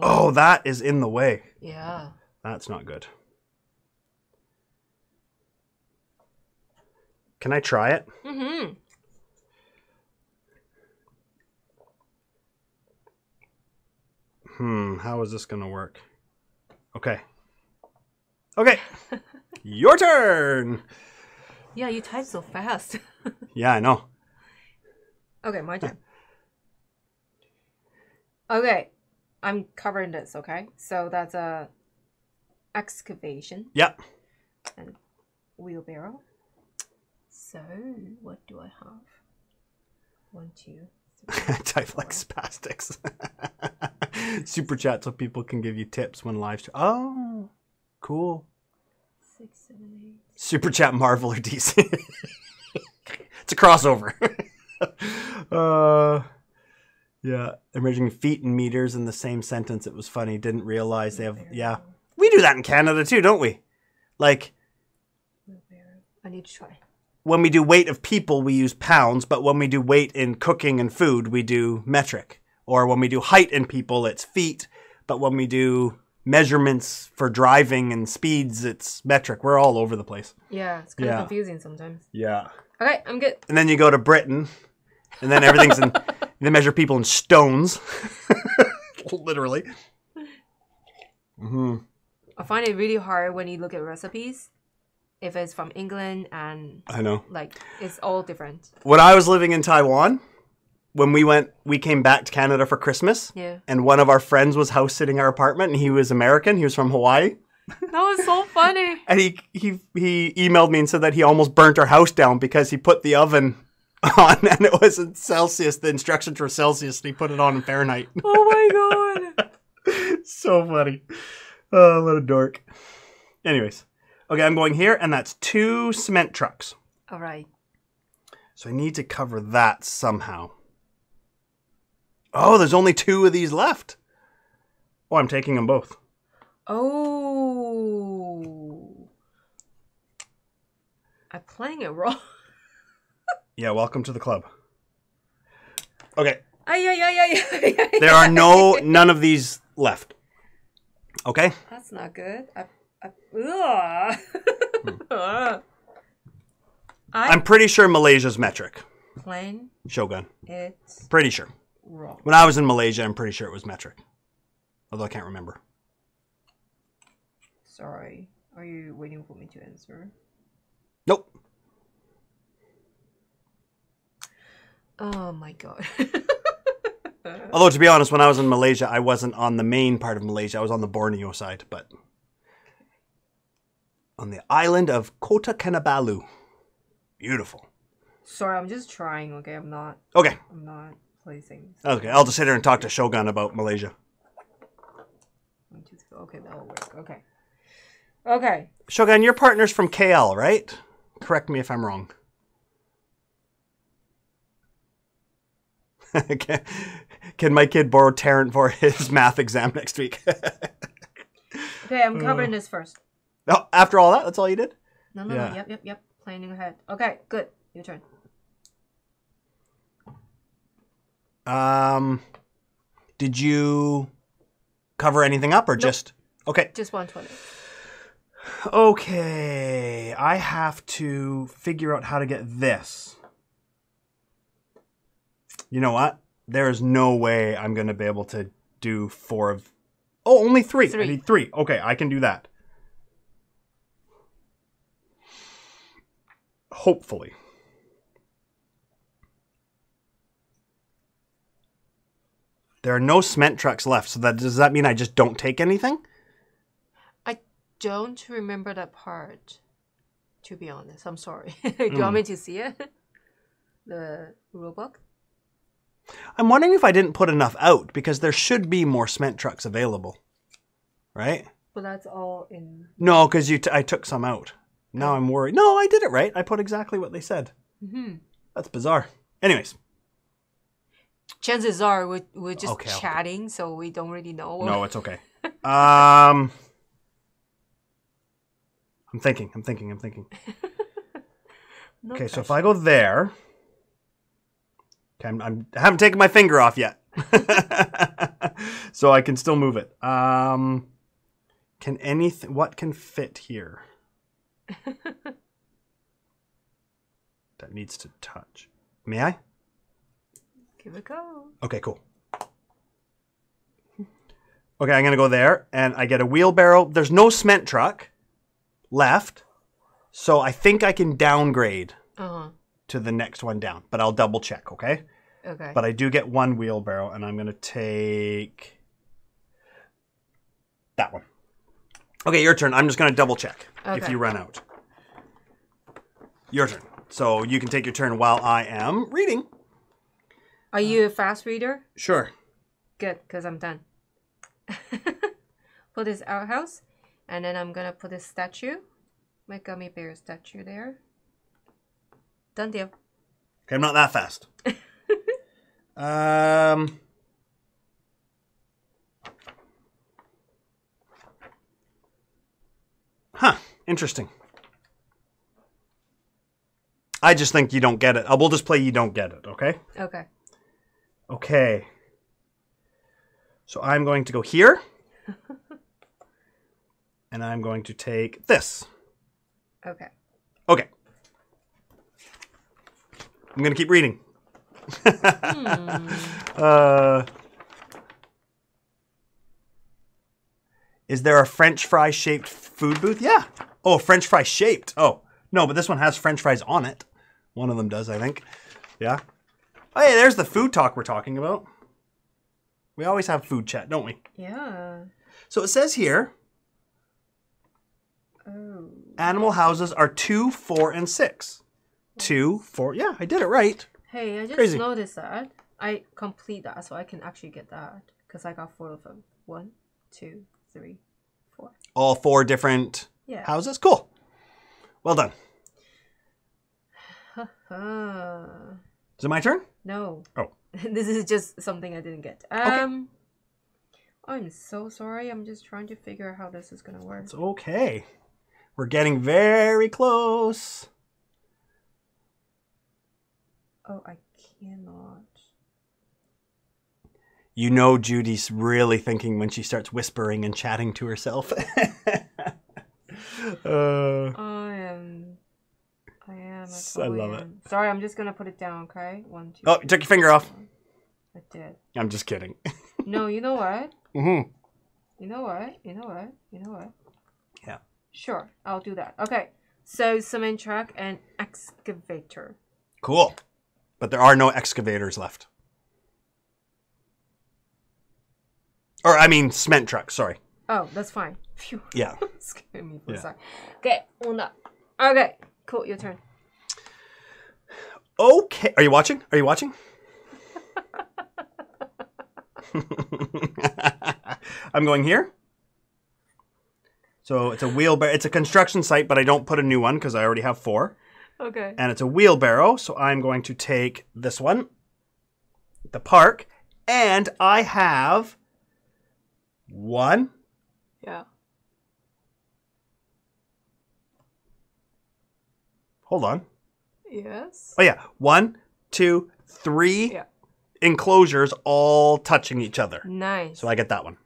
Oh, that is in the way. Yeah. That's not good. Can I try it? Mm-hmm. How is this going to work? Okay. Okay. Your turn. Yeah, you type so fast. Yeah, I know. Okay, my turn. Okay. I'm covering this, okay? So that's a excavation. Yep. And wheelbarrow. So what do I have? 1, 2, 3. Type like spastics. Super chat so people can give you tips when live. Oh, cool. 6, 7, 8. Super chat Marvel or DC. It's a crossover. Yeah, emerging feet and meters in the same sentence. It was funny. Didn't realize they have. Yeah, we do that in Canada too, don't we? Like, I need to try. When we do weight of people, we use pounds, but when we do weight in cooking and food, we do metric. Or when we do height in people, it's feet. But when we do measurements for driving and speeds, it's metric. We're all over the place. Yeah, it's kind of confusing sometimes. Yeah. Okay, I'm good. And then you go to Britain, and then everything's in... They measure people in stones. Literally. Mm-hmm. I find it really hard when you look at recipes. If it's from England and... I know. Like, it's all different. When I was living in Taiwan... When we came back to Canada for Christmas, and one of our friends was house-sitting our apartment, and he was American. He was from Hawaii. That was so funny. And he emailed me and said that he almost burnt our house down because he put the oven on, and it was in Celsius, the instructions were Celsius, and he put it on in Fahrenheit. Oh, my God. So funny. Oh, what a dork. Anyways. Okay, I'm going here, and that's 2 cement trucks. All right. So I need to cover that somehow. Oh, there's only 2 of these left. Oh, I'm taking them both. Oh. I'm playing it wrong. Yeah, welcome to the club. Okay. There are none of these left. Okay. That's not good. I'm pretty sure Malaysia's metric. Plane. Shogun. It's pretty sure. Wrong. When I was in Malaysia, I'm pretty sure it was metric. Although I can't remember. Sorry. Are you waiting for me to answer? Nope. Oh my god. Although to be honest, when I was in Malaysia, I wasn't on the main part of Malaysia. I was on the Borneo side, but on the island of Kota Kinabalu. Beautiful. Sorry, I'm just trying, okay? I'm not. Okay. I'm not placing. Okay, I'll just sit here and talk to Shogun about Malaysia. Okay, that'll work. Okay. Okay. Shogun, your partner's from KL, right? Correct me if I'm wrong. Can my kid borrow Tarrant for his math exam next week? Okay, I'm covering this first. Oh, after all that, that's all you did? No. Yep. Planning ahead. Okay, good. Your turn. Did you cover anything up or just... Okay. Just 120. Okay. I have to figure out how to get this. You know what? There is no way I'm going to be able to do four of... Oh, only three. I need three. Okay, I can do that. Hopefully. There are no cement trucks left, so that does that mean I just don't take anything? I don't remember that part, to be honest. I'm sorry. Do you want me to see it? The rulebook? I'm wondering if I didn't put enough out, because there should be more cement trucks available, right? But that's all in... No, because I took some out. Now I'm worried. No, I did it right. I put exactly what they said. Mm-hmm. That's bizarre. Anyways. Chances are we're just chatting, so we don't really know. No, it's okay. I'm thinking. No okay, pressure. So if I go there... Okay, I haven't taken my finger off yet. So I can still move it. Can anything... What can fit here? That needs to touch. May I? Give it a go. Okay, cool. Okay, I'm going to go there, and I get a wheelbarrow. There's no cement truck left, so I think I can downgrade to the next one down, but I'll double check, okay? Okay. But I do get one wheelbarrow, and I'm going to take that one. Okay, your turn. I'm just going to double check if you run out. Your turn. So you can take your turn while I am reading. Are you a fast reader? Sure. Good, because I'm done. Put this outhouse, and then I'm going to put this statue, my gummy bear statue there. Done deal. Okay, I'm not that fast. Huh, interesting. I just think you don't get it. We'll just play you don't get it, okay? Okay. Okay. So I'm going to go here. And I'm going to take this. Okay. Okay. I'm going to keep reading. Is there a French fry shaped food booth? Yeah. Oh, French fry shaped. Oh, no, but this one has French fries on it. One of them does, I think. Yeah. Oh, hey, there's the food talk we're talking about. We always have food chat, don't we? Yeah. So it says here, animal houses are 2, 4, and 6. 2, 4. Yeah, I did it right. Hey, I just noticed that. I complete that, so I can actually get that because I got 4 of them. 1, 2, 3, 4. All 4 different houses? Cool. Well done. Is it my turn? No. Oh. This is just something I didn't get. Okay. I'm so sorry. I'm just trying to figure out how this is going to work. It's okay. We're getting very close. Oh, I cannot. You know Judy's really thinking when she starts whispering and chatting to herself. I love it. Sorry, I'm just going to put it down, okay? 1, 2. Oh, you took your finger off. I did. I'm just kidding. No, you know what? Mm-hmm. You know what? You know what? You know what? Yeah. Sure, I'll do that. Okay. So, cement truck and excavator. Cool. But there are no excavators left. Or, I mean, cement truck, sorry. Oh, that's fine. Phew. Yeah. Scared me for a second. Okay, on up. Okay, cool, your turn. Okay. Are you watching? Are you watching? I'm going here. So it's a wheelbarrow. It's a construction site, but I don't put a new one because I already have 4. Okay. And it's a wheelbarrow, so I'm going to take this one, the park, and I have 1. Yeah. Hold on. Yes. Oh, yeah. 1, 2, 3 enclosures all touching each other. Nice. So I get that one.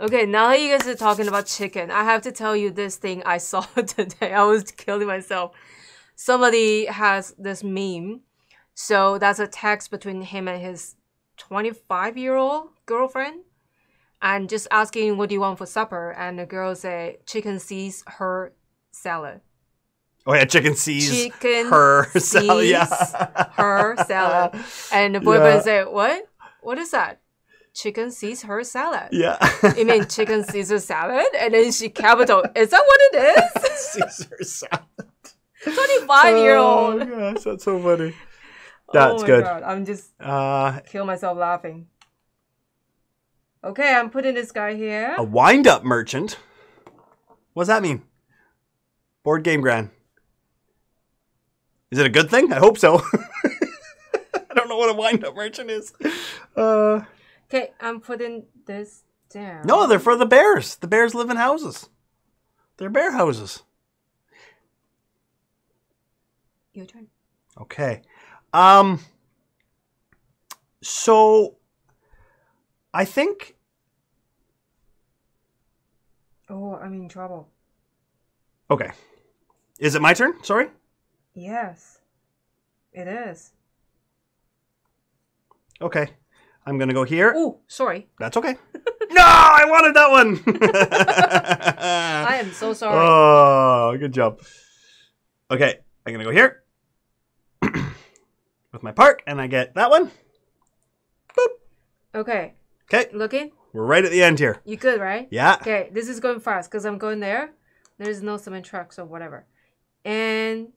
Okay, now that you guys are talking about chicken, I have to tell you this thing I saw today. I was killing myself. Somebody has this meme. So that's a text between him and his 25-year-old girlfriend. And just asking, what do you want for supper? And the girl said, chicken sees her salad. Oh, yeah, chicken sees her salad. Yeah. Her salad. And the boyfriend said, what? What is that? Chicken sees her salad. Yeah. You mean chicken Caesar salad? And then she capital. Is that what it is? Caesar salad. 25-year-old. Oh, gosh, that's so funny. That's good. God, I'm just kill myself laughing. Okay, I'm putting this guy here. A wind-up merchant? What does that mean? Board game grand. Is it a good thing? I hope so. I don't know what a wind-up merchant is. Okay, I'm putting this down. No, they're for the bears. The bears live in houses. They're bear houses. Your turn. Okay. So, I think... Oh, I'm in trouble. Okay. Is it my turn? Sorry? Yes, it is. Okay. I'm going to go here. Oh, sorry. That's okay. No, I wanted that one. I am so sorry. Oh, good job. Okay, I'm going to go here with my park, and I get that one. Boop. Okay. Okay. Looking? We're right at the end here. You good, right? Yeah. Okay, this is going fast because I'm going there. There's no cement trucks or whatever. And...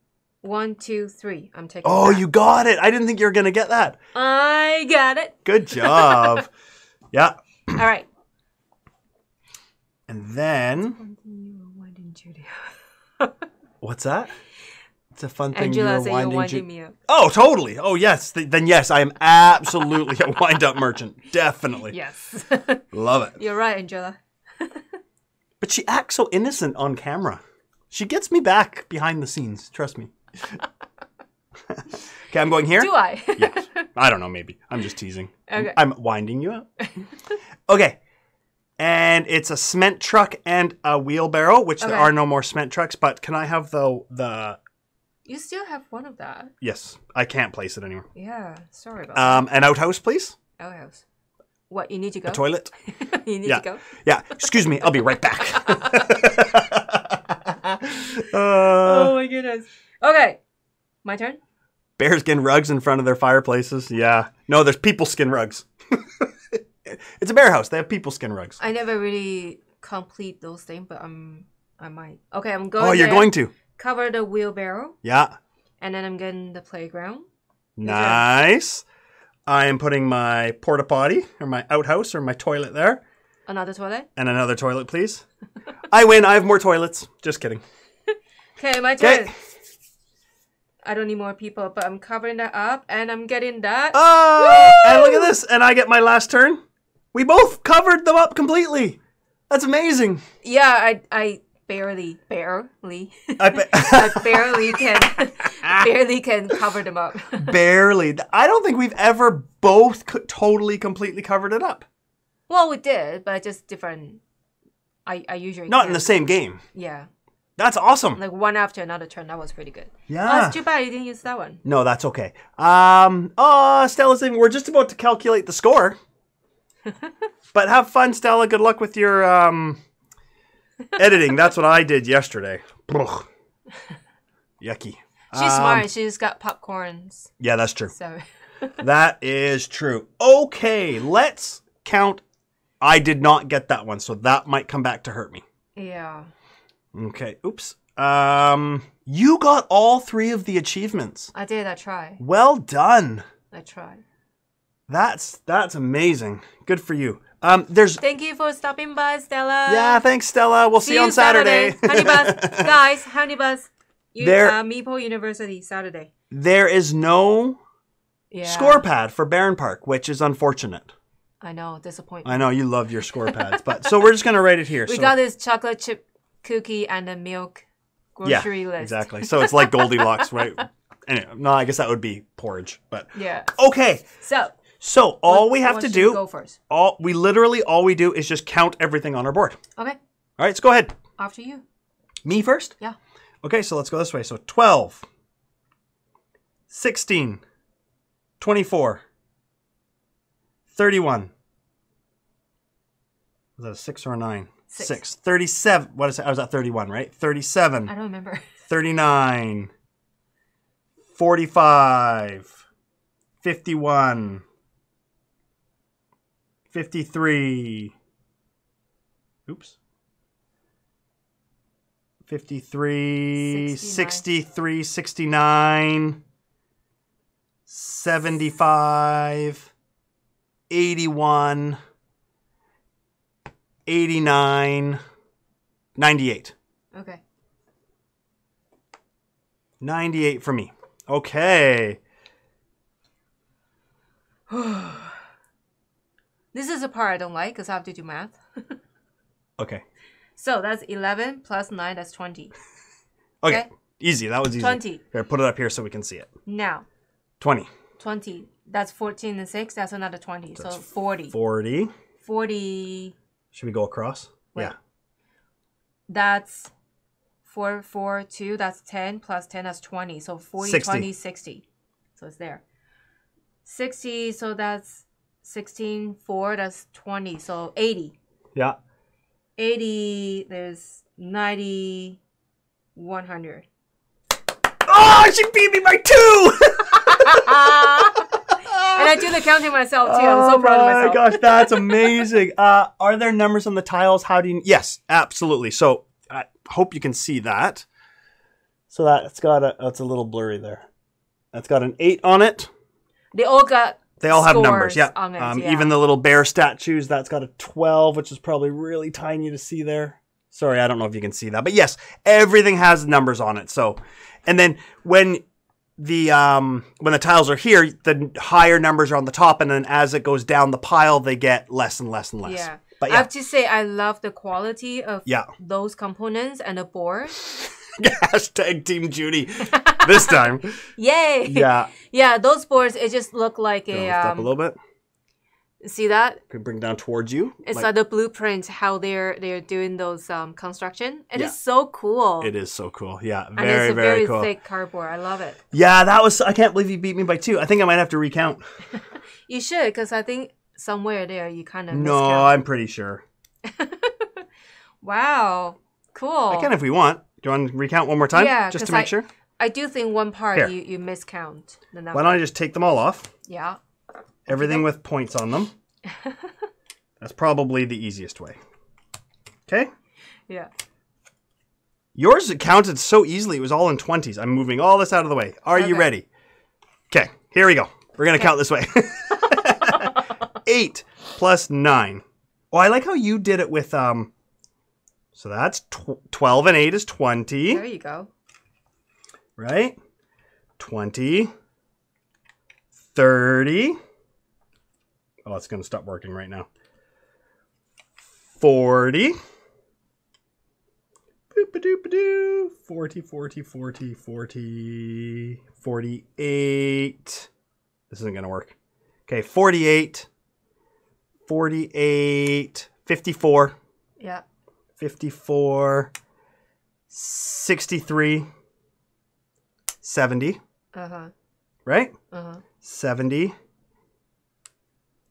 1, 2, 3. I'm taking Oh, that. You got it. I didn't think you were going to get that. I got it. Good job. Yeah. All right. And then... What's that? It's a fun thing you're winding me up. Oh, totally. Oh, yes. Then yes, I am absolutely a wind-up merchant. Definitely. Yes. Love it. You're right, Angela. But she acts so innocent on camera. She gets me back behind the scenes. Trust me. Okay, I'm going here. Do I? Yes. I don't know, maybe. I'm just teasing. Okay. I'm winding you up. Okay. And it's a cement truck and a wheelbarrow, which there are no more cement trucks, but can I have the... You still have one of that. Yes. I can't place it anywhere. Yeah. Sorry about that. An outhouse, please. Outhouse. What? You need to go? A toilet? You need to go? Yeah. Excuse me. I'll be right back. Oh my goodness. Okay, my turn. Bear skin rugs in front of their fireplaces. Yeah. No, there's people skin rugs. It's a bear house. They have people skin rugs. I never really complete those things, but I might. Okay, I'm going. Oh, you're going to cover the wheelbarrow. Yeah. And then I'm getting the playground. Nice. I am putting my porta potty or my outhouse or my toilet there. Another toilet? And another toilet, please. I win. I have more toilets. Just kidding. Okay, my turn. Kay. I don't need more people, but I'm covering that up, and I'm getting that. Oh! Woo! And look at this. And I get my last turn. We both covered them up completely. That's amazing. Yeah, I barely. I barely can cover them up. Barely. I don't think we've ever both totally, completely covered it up. Well, we did, but just different. I usually not can. In the same game. Yeah. That's awesome. Like one after another turn. That was pretty good. Yeah. Oh, it's too bad you didn't use that one. No, that's okay. Oh, Stella's leaving. We're just about to calculate the score. But have fun, Stella. Good luck with your editing. That's what I did yesterday. Yucky. She's smart. She's got popcorns. Yeah, that's true. So. That is true. Okay, let's count. I did not get that one, so that might come back to hurt me. Yeah. Okay. Oops. You got all three of the achievements. I did. I tried. Well done. I tried. That's amazing. Good for you. There's. Thank you for stopping by, Stella. Yeah, thanks, Stella. We'll see you on Saturday. Honey Buzz, guys. Honey Buzz. Meeple University Saturday. There is no score pad for Bärenpark, which is unfortunate. I know, disappointment. I know you love your score pads, but so we're just gonna write it here. We got this chocolate chip cookie and a milk grocery list. Exactly. So it's like Goldilocks, right? Anyway, no, I guess that would be porridge, but yeah. Okay. So all we have to do, go first. All we do is just count everything on our board. Okay. All right, so go ahead. After you. Me first? Yeah. Okay, so let's go this way. So 12, 16, 24, 31. Was that a 6 or a 9? 6. 37. What is it? I was at 31, right? 37. I don't remember. 39, 45, 51. 53, oops, 53, 63, 69, 75, 81, 89, 98. Okay. 98 for me. Okay. This is the part I don't like because I have to do math. Okay. So that's 11 plus 9, that's 20. Okay. Easy. That was easy. 20. Here, put it up here so we can see it. Now. 20. 20. That's 14 and 6. That's another 20. So 40. 40. 40. Should we go across? Wait. Yeah. That's 4, 4, 2. That's 10 plus 10. That's 20. So 40, 60. 20, 60. So it's there. 60. So that's... 16, 4, that's 20, so 80. Yeah. 80, there's 90, 100. Oh, she beat me by 2! And I do the counting myself, too. I'm so proud of myself. Oh, my gosh, that's amazing. Are there numbers on the tiles? How do you... Yes, absolutely. So I hope you can see that. So that's got a... That's a little blurry there. That's got an 8 on it. They all got... They all have numbers, yeah. Even the little bear statues, that's got a 12, which is probably really tiny to see there. Sorry, I don't know if you can see that. But yes, everything has numbers on it. So, and then when the tiles are here, the higher numbers are on the top. And then as it goes down the pile, they get less and less and less. Yeah. But yeah. I have to say, I love the quality of those components and the board. Hashtag Team Judy this time. Yay. Yeah. Yeah, those boards, it just looked like a... Lift up a little bit. See that? Can bring it down towards you. It's like the blueprint, how they're doing those construction. It is so cool. It is so cool. Yeah, very, very cool. And it's a very thick cardboard. I love it. Yeah, that was... I can't believe you beat me by 2. I think I might have to recount. You should, because I think somewhere there you kind of... No, miscount. I'm pretty sure. Wow. Cool. I can if we want. Do you want to recount one more time? Yeah, just to make sure. I do think one part you miscount. Why don't I just take them all off? Yeah. Everything with points on them. That's probably the easiest way. Okay? Yeah. Yours counted so easily. It was all in 20s. I'm moving all this out of the way. Are you ready? Okay. Here we go. We're going to count this way. 8 plus 9. Oh, I like how you did it with... So that's 12 and 8 is 20. There you go. Right? 20. 30. Oh, it's going to stop working right now. 40. Boop. Doop-a-doop-a-doo. 48. This isn't going to work. Okay, 48, 54. Yeah. 54, 63, 70. Uh-huh. Right? Uh-huh. 70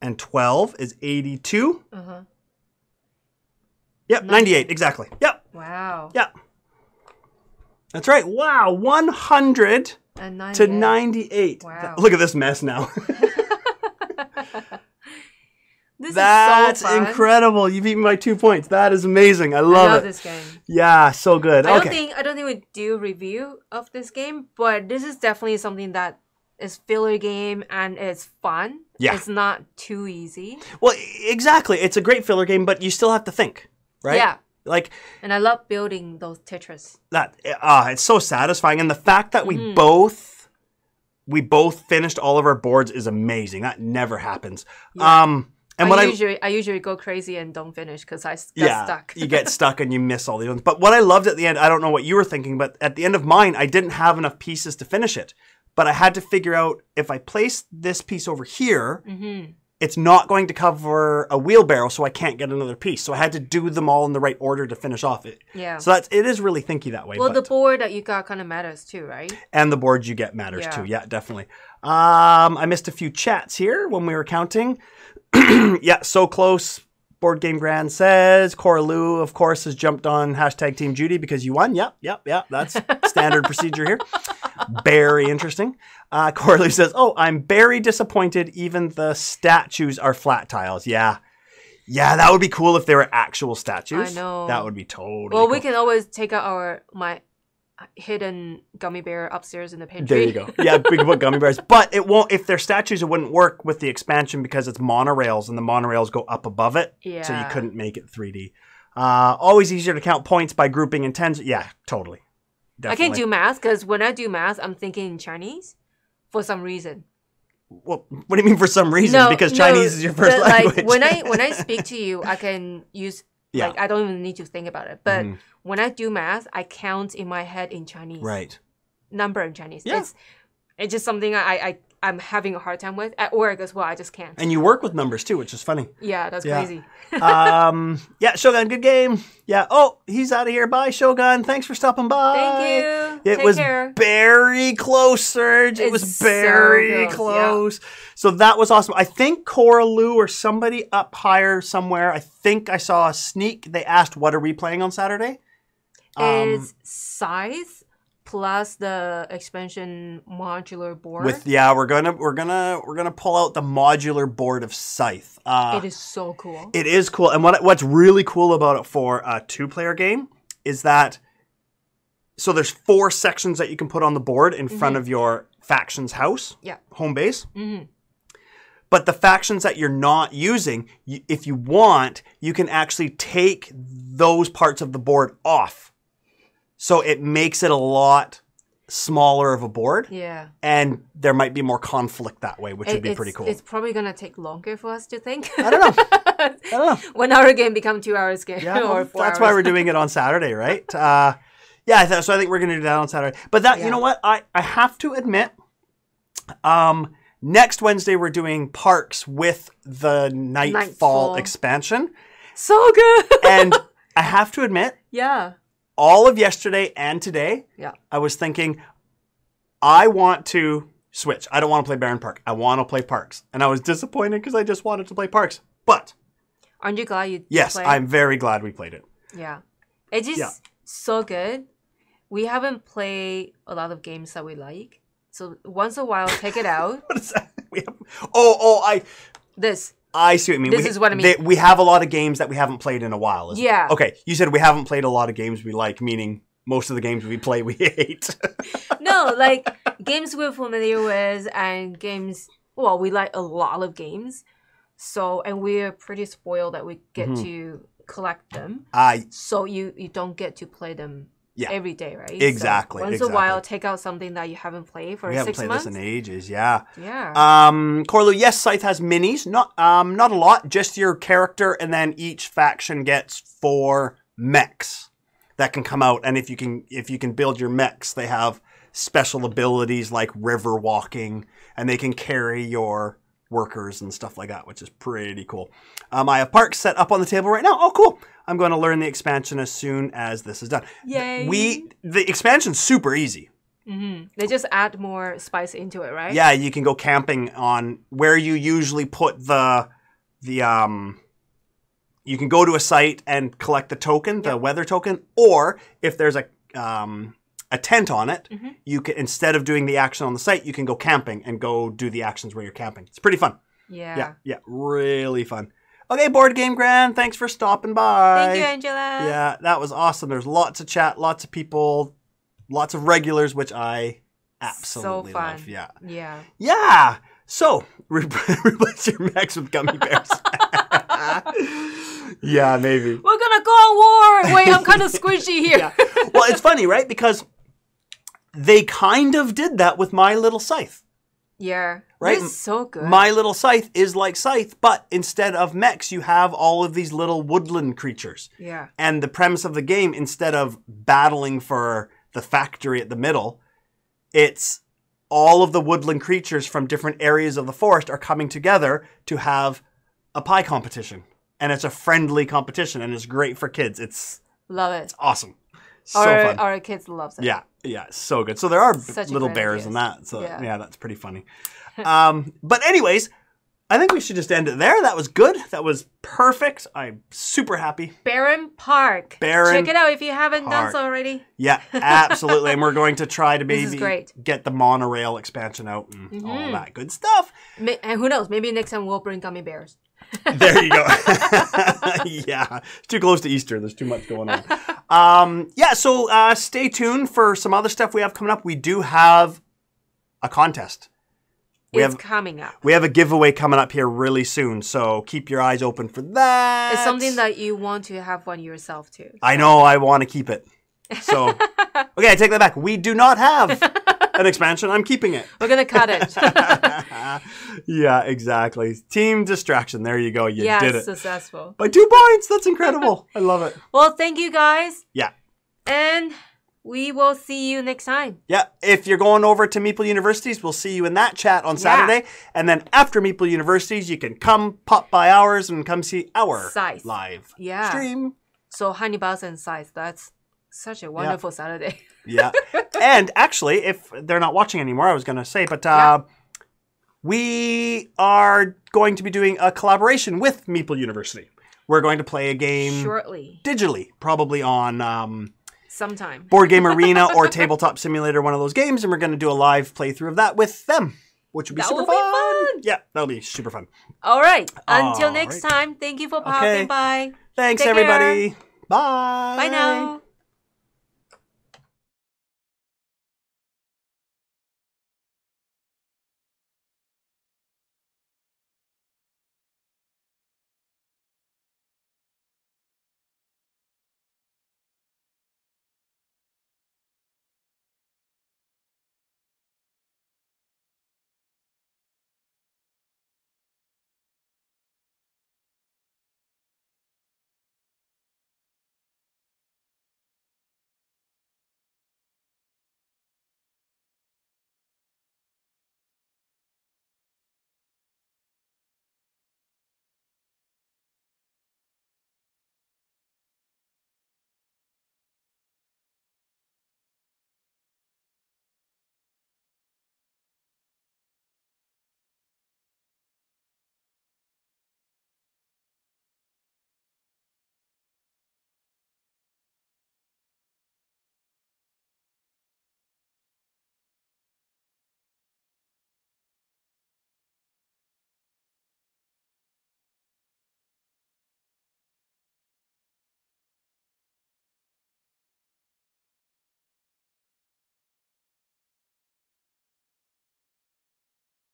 and 12 is 82. Uh-huh. Yep, 98, exactly. Yep. Wow. Yep. That's right. Wow, 100 and 98. To 98. Wow. Look at this mess now. This That's is so fun. Incredible. You've beaten by 2 points. That is amazing. I love it. This game. Yeah, so good. Okay. I don't think we do review of this game, but this is definitely something that is filler game and it's fun. Yeah. It's not too easy. Well, exactly. It's a great filler game, but you still have to think, right? Yeah. Like, and I love building those Tetris. It's so satisfying, and the fact that we both finished all of our boards is amazing. That never happens. Yeah. And I usually go crazy and don't finish because I get stuck. You get stuck and you miss all the ones. But what I loved at the end, I don't know what you were thinking, but at the end of mine, I didn't have enough pieces to finish it. But I had to figure out if I place this piece over here, it's not going to cover a wheelbarrow, so I can't get another piece. So I had to do them all in the right order to finish off it. Yeah. So it is really thinky that way. Well, the board that you got kind of matters too, right? And the board you get matters too. Yeah, definitely. I missed a few chats here when we were counting. Yeah, so close. Board Game Grand says, Coraloo, of course, has jumped on #TeamJudy because you won. Yep. That's standard procedure here. Very interesting. Coraloo says, oh, I'm very disappointed. Even the statues are flat tiles. Yeah. Yeah, that would be cool if they were actual statues. I know. That would be totally cool. We can always take out my hidden gummy bear upstairs in the pantry. There you go. Yeah, we can put gummy bears. But it won't, if they're statues, it wouldn't work with the expansion because it's monorails and the monorails go up above it. Yeah. So you couldn't make it 3D. Always easier to count points by grouping in tens. Yeah, totally. Definitely. I can't do math because when I do math, I'm thinking in Chinese for some reason. Well, what do you mean for some reason? No, because Chinese is your first language. Like, when I speak to you, I can use... Yeah. Like, I don't even need to think about it. But when I do math, I count in my head in Chinese. Right. Number in Chinese. Yeah. It's just something I'm having a hard time with at work as well. I just can't. And you work with numbers too, which is funny. Yeah, that's crazy. Yeah, Shogun, good game. Yeah. Oh, he's out of here. Bye, Shogun. Thanks for stopping by. Thank you. Take care. Very close, Serge. It was very close. Yeah. So that was awesome. I think Coraloo or somebody up higher somewhere, I think I saw a sneak. They asked, what are we playing on Saturday? It's Scythe. Plus the expansion modular board. We're gonna pull out the modular board of Scythe. It is so cool. It is cool, and what's really cool about it for a two-player game is that there's 4 sections that you can put on the board in front of your faction's house, home base. But the factions that you're not using, if you want, you can actually take those parts of the board off. So it makes it a lot smaller of a board. Yeah. And there might be more conflict that way, which would be pretty cool. It's probably going to take longer for us to think. I don't know. I don't know. 1 hour game become 2 hours game. Yeah, or 4 hours. That's why we're doing it on Saturday, right? So I think we're going to do that on Saturday. But you know what? I have to admit, next Wednesday we're doing Parks with the Nightfall expansion. So good. And I have to admit. Yeah. All of yesterday and today, I was thinking, I want to switch. I don't want to play Bärenpark. I want to play Parks. And I was disappointed because I just wanted to play Parks. But... Aren't you glad you played it? Yes, I'm very glad we played it. Yeah. It's just so good. We haven't played a lot of games that we like. So once a while, take it out. What is that? I see what you mean. This is what I mean. We have a lot of games that we haven't played in a while. Yeah. Okay. You said we haven't played a lot of games we like, meaning most of the games we play we hate. No, like games we're familiar with and games, well, we like a lot of games. So, and we're pretty spoiled that we get to collect them. So you don't get to play them every day, right? Exactly. So once a while, take out something that you haven't played for 6 months. We haven't played this in ages, Coraloo, yes, Scythe has minis. Not a lot, just your character, and then each faction gets 4 mechs. that can come out. And if you can build your mechs, they have special abilities like river walking, and they can carry your workers and stuff like that, which is pretty cool. I have Parks set up on the table right now. Oh, cool. I'm going to learn the expansion as soon as this is done. Yay. The expansion's super easy. Mm-hmm. They just add more spice into it, right? Yeah, you can go camping on where you usually put the you can go to a site and collect the token, the weather token, or if there's a tent on it, mm-hmm. you can, instead of doing the action on the site, you can go camping and go do the actions where you're camping. It's pretty fun. Yeah. Yeah, yeah, really fun. Okay, Board Game Grand, thanks for stopping by. Thank you, Angela. Yeah, that was awesome. There's lots of chat, lots of people, lots of regulars, which I absolutely love. Yeah. Yeah. Yeah. So, replace your mechs with gummy bears. Yeah, maybe. We're going to go on war. Wait, I'm kind of squishy here. Yeah. Well, it's funny, right? Because they kind of did that with My Little Scythe. Yeah. Right? It's so good. My Little Scythe is like Scythe, but instead of mechs, you have all of these little woodland creatures. Yeah. And the premise of the game, instead of battling for the factory at the middle, it's all of the woodland creatures from different areas of the forest are coming together to have a pie competition. And it's a friendly competition, and it's great for kids. Love it. It's awesome. So fun. Our kids love it. Yeah, yeah, so good. So there are little bears in that. So yeah, that's pretty funny. But anyways, I think we should just end it there. That was good. That was perfect. I'm super happy. Bärenpark. Check it out if you haven't done so already. Yeah, absolutely. And we're going to try to maybe get the monorail expansion out and all that good stuff. And who knows? Maybe next time we'll bring gummy bears. There you go. Yeah, it's too close to Easter. There's too much going on. Yeah, so stay tuned for some other stuff we have coming up. We do have a contest. Coming up. We have a giveaway coming up here really soon, so keep your eyes open for that. It's something that you want to have one yourself too. So. I know. I want to keep it. So, okay, I take that back. We do not have an expansion. I'm keeping it. We're gonna cut it. Yeah, exactly. Team distraction. There you go. You did it. Successful by 2 points. That's incredible. I love it. Well, thank you guys. Yeah. And. We will see you next time. Yeah. If you're going over to Meeple Universities, we'll see you in that chat on Saturday. And then after Meeple Universities, you can come pop by ours and come see our live stream. So Honey Buzz and Scythe, that's such a wonderful Saturday. Yeah. And actually, if they're not watching anymore, I was going to say, but we are going to be doing a collaboration with Meeple University. We're going to play a game shortly, digitally, probably on... sometime. Board Game Arena or Tabletop Simulator, one of those games, and we're going to do a live playthrough of that with them, which would be super fun. Yeah, that'll be super fun. All right. Until next time, thank you for popping by. Thanks, everybody. Take care. Bye. Bye now.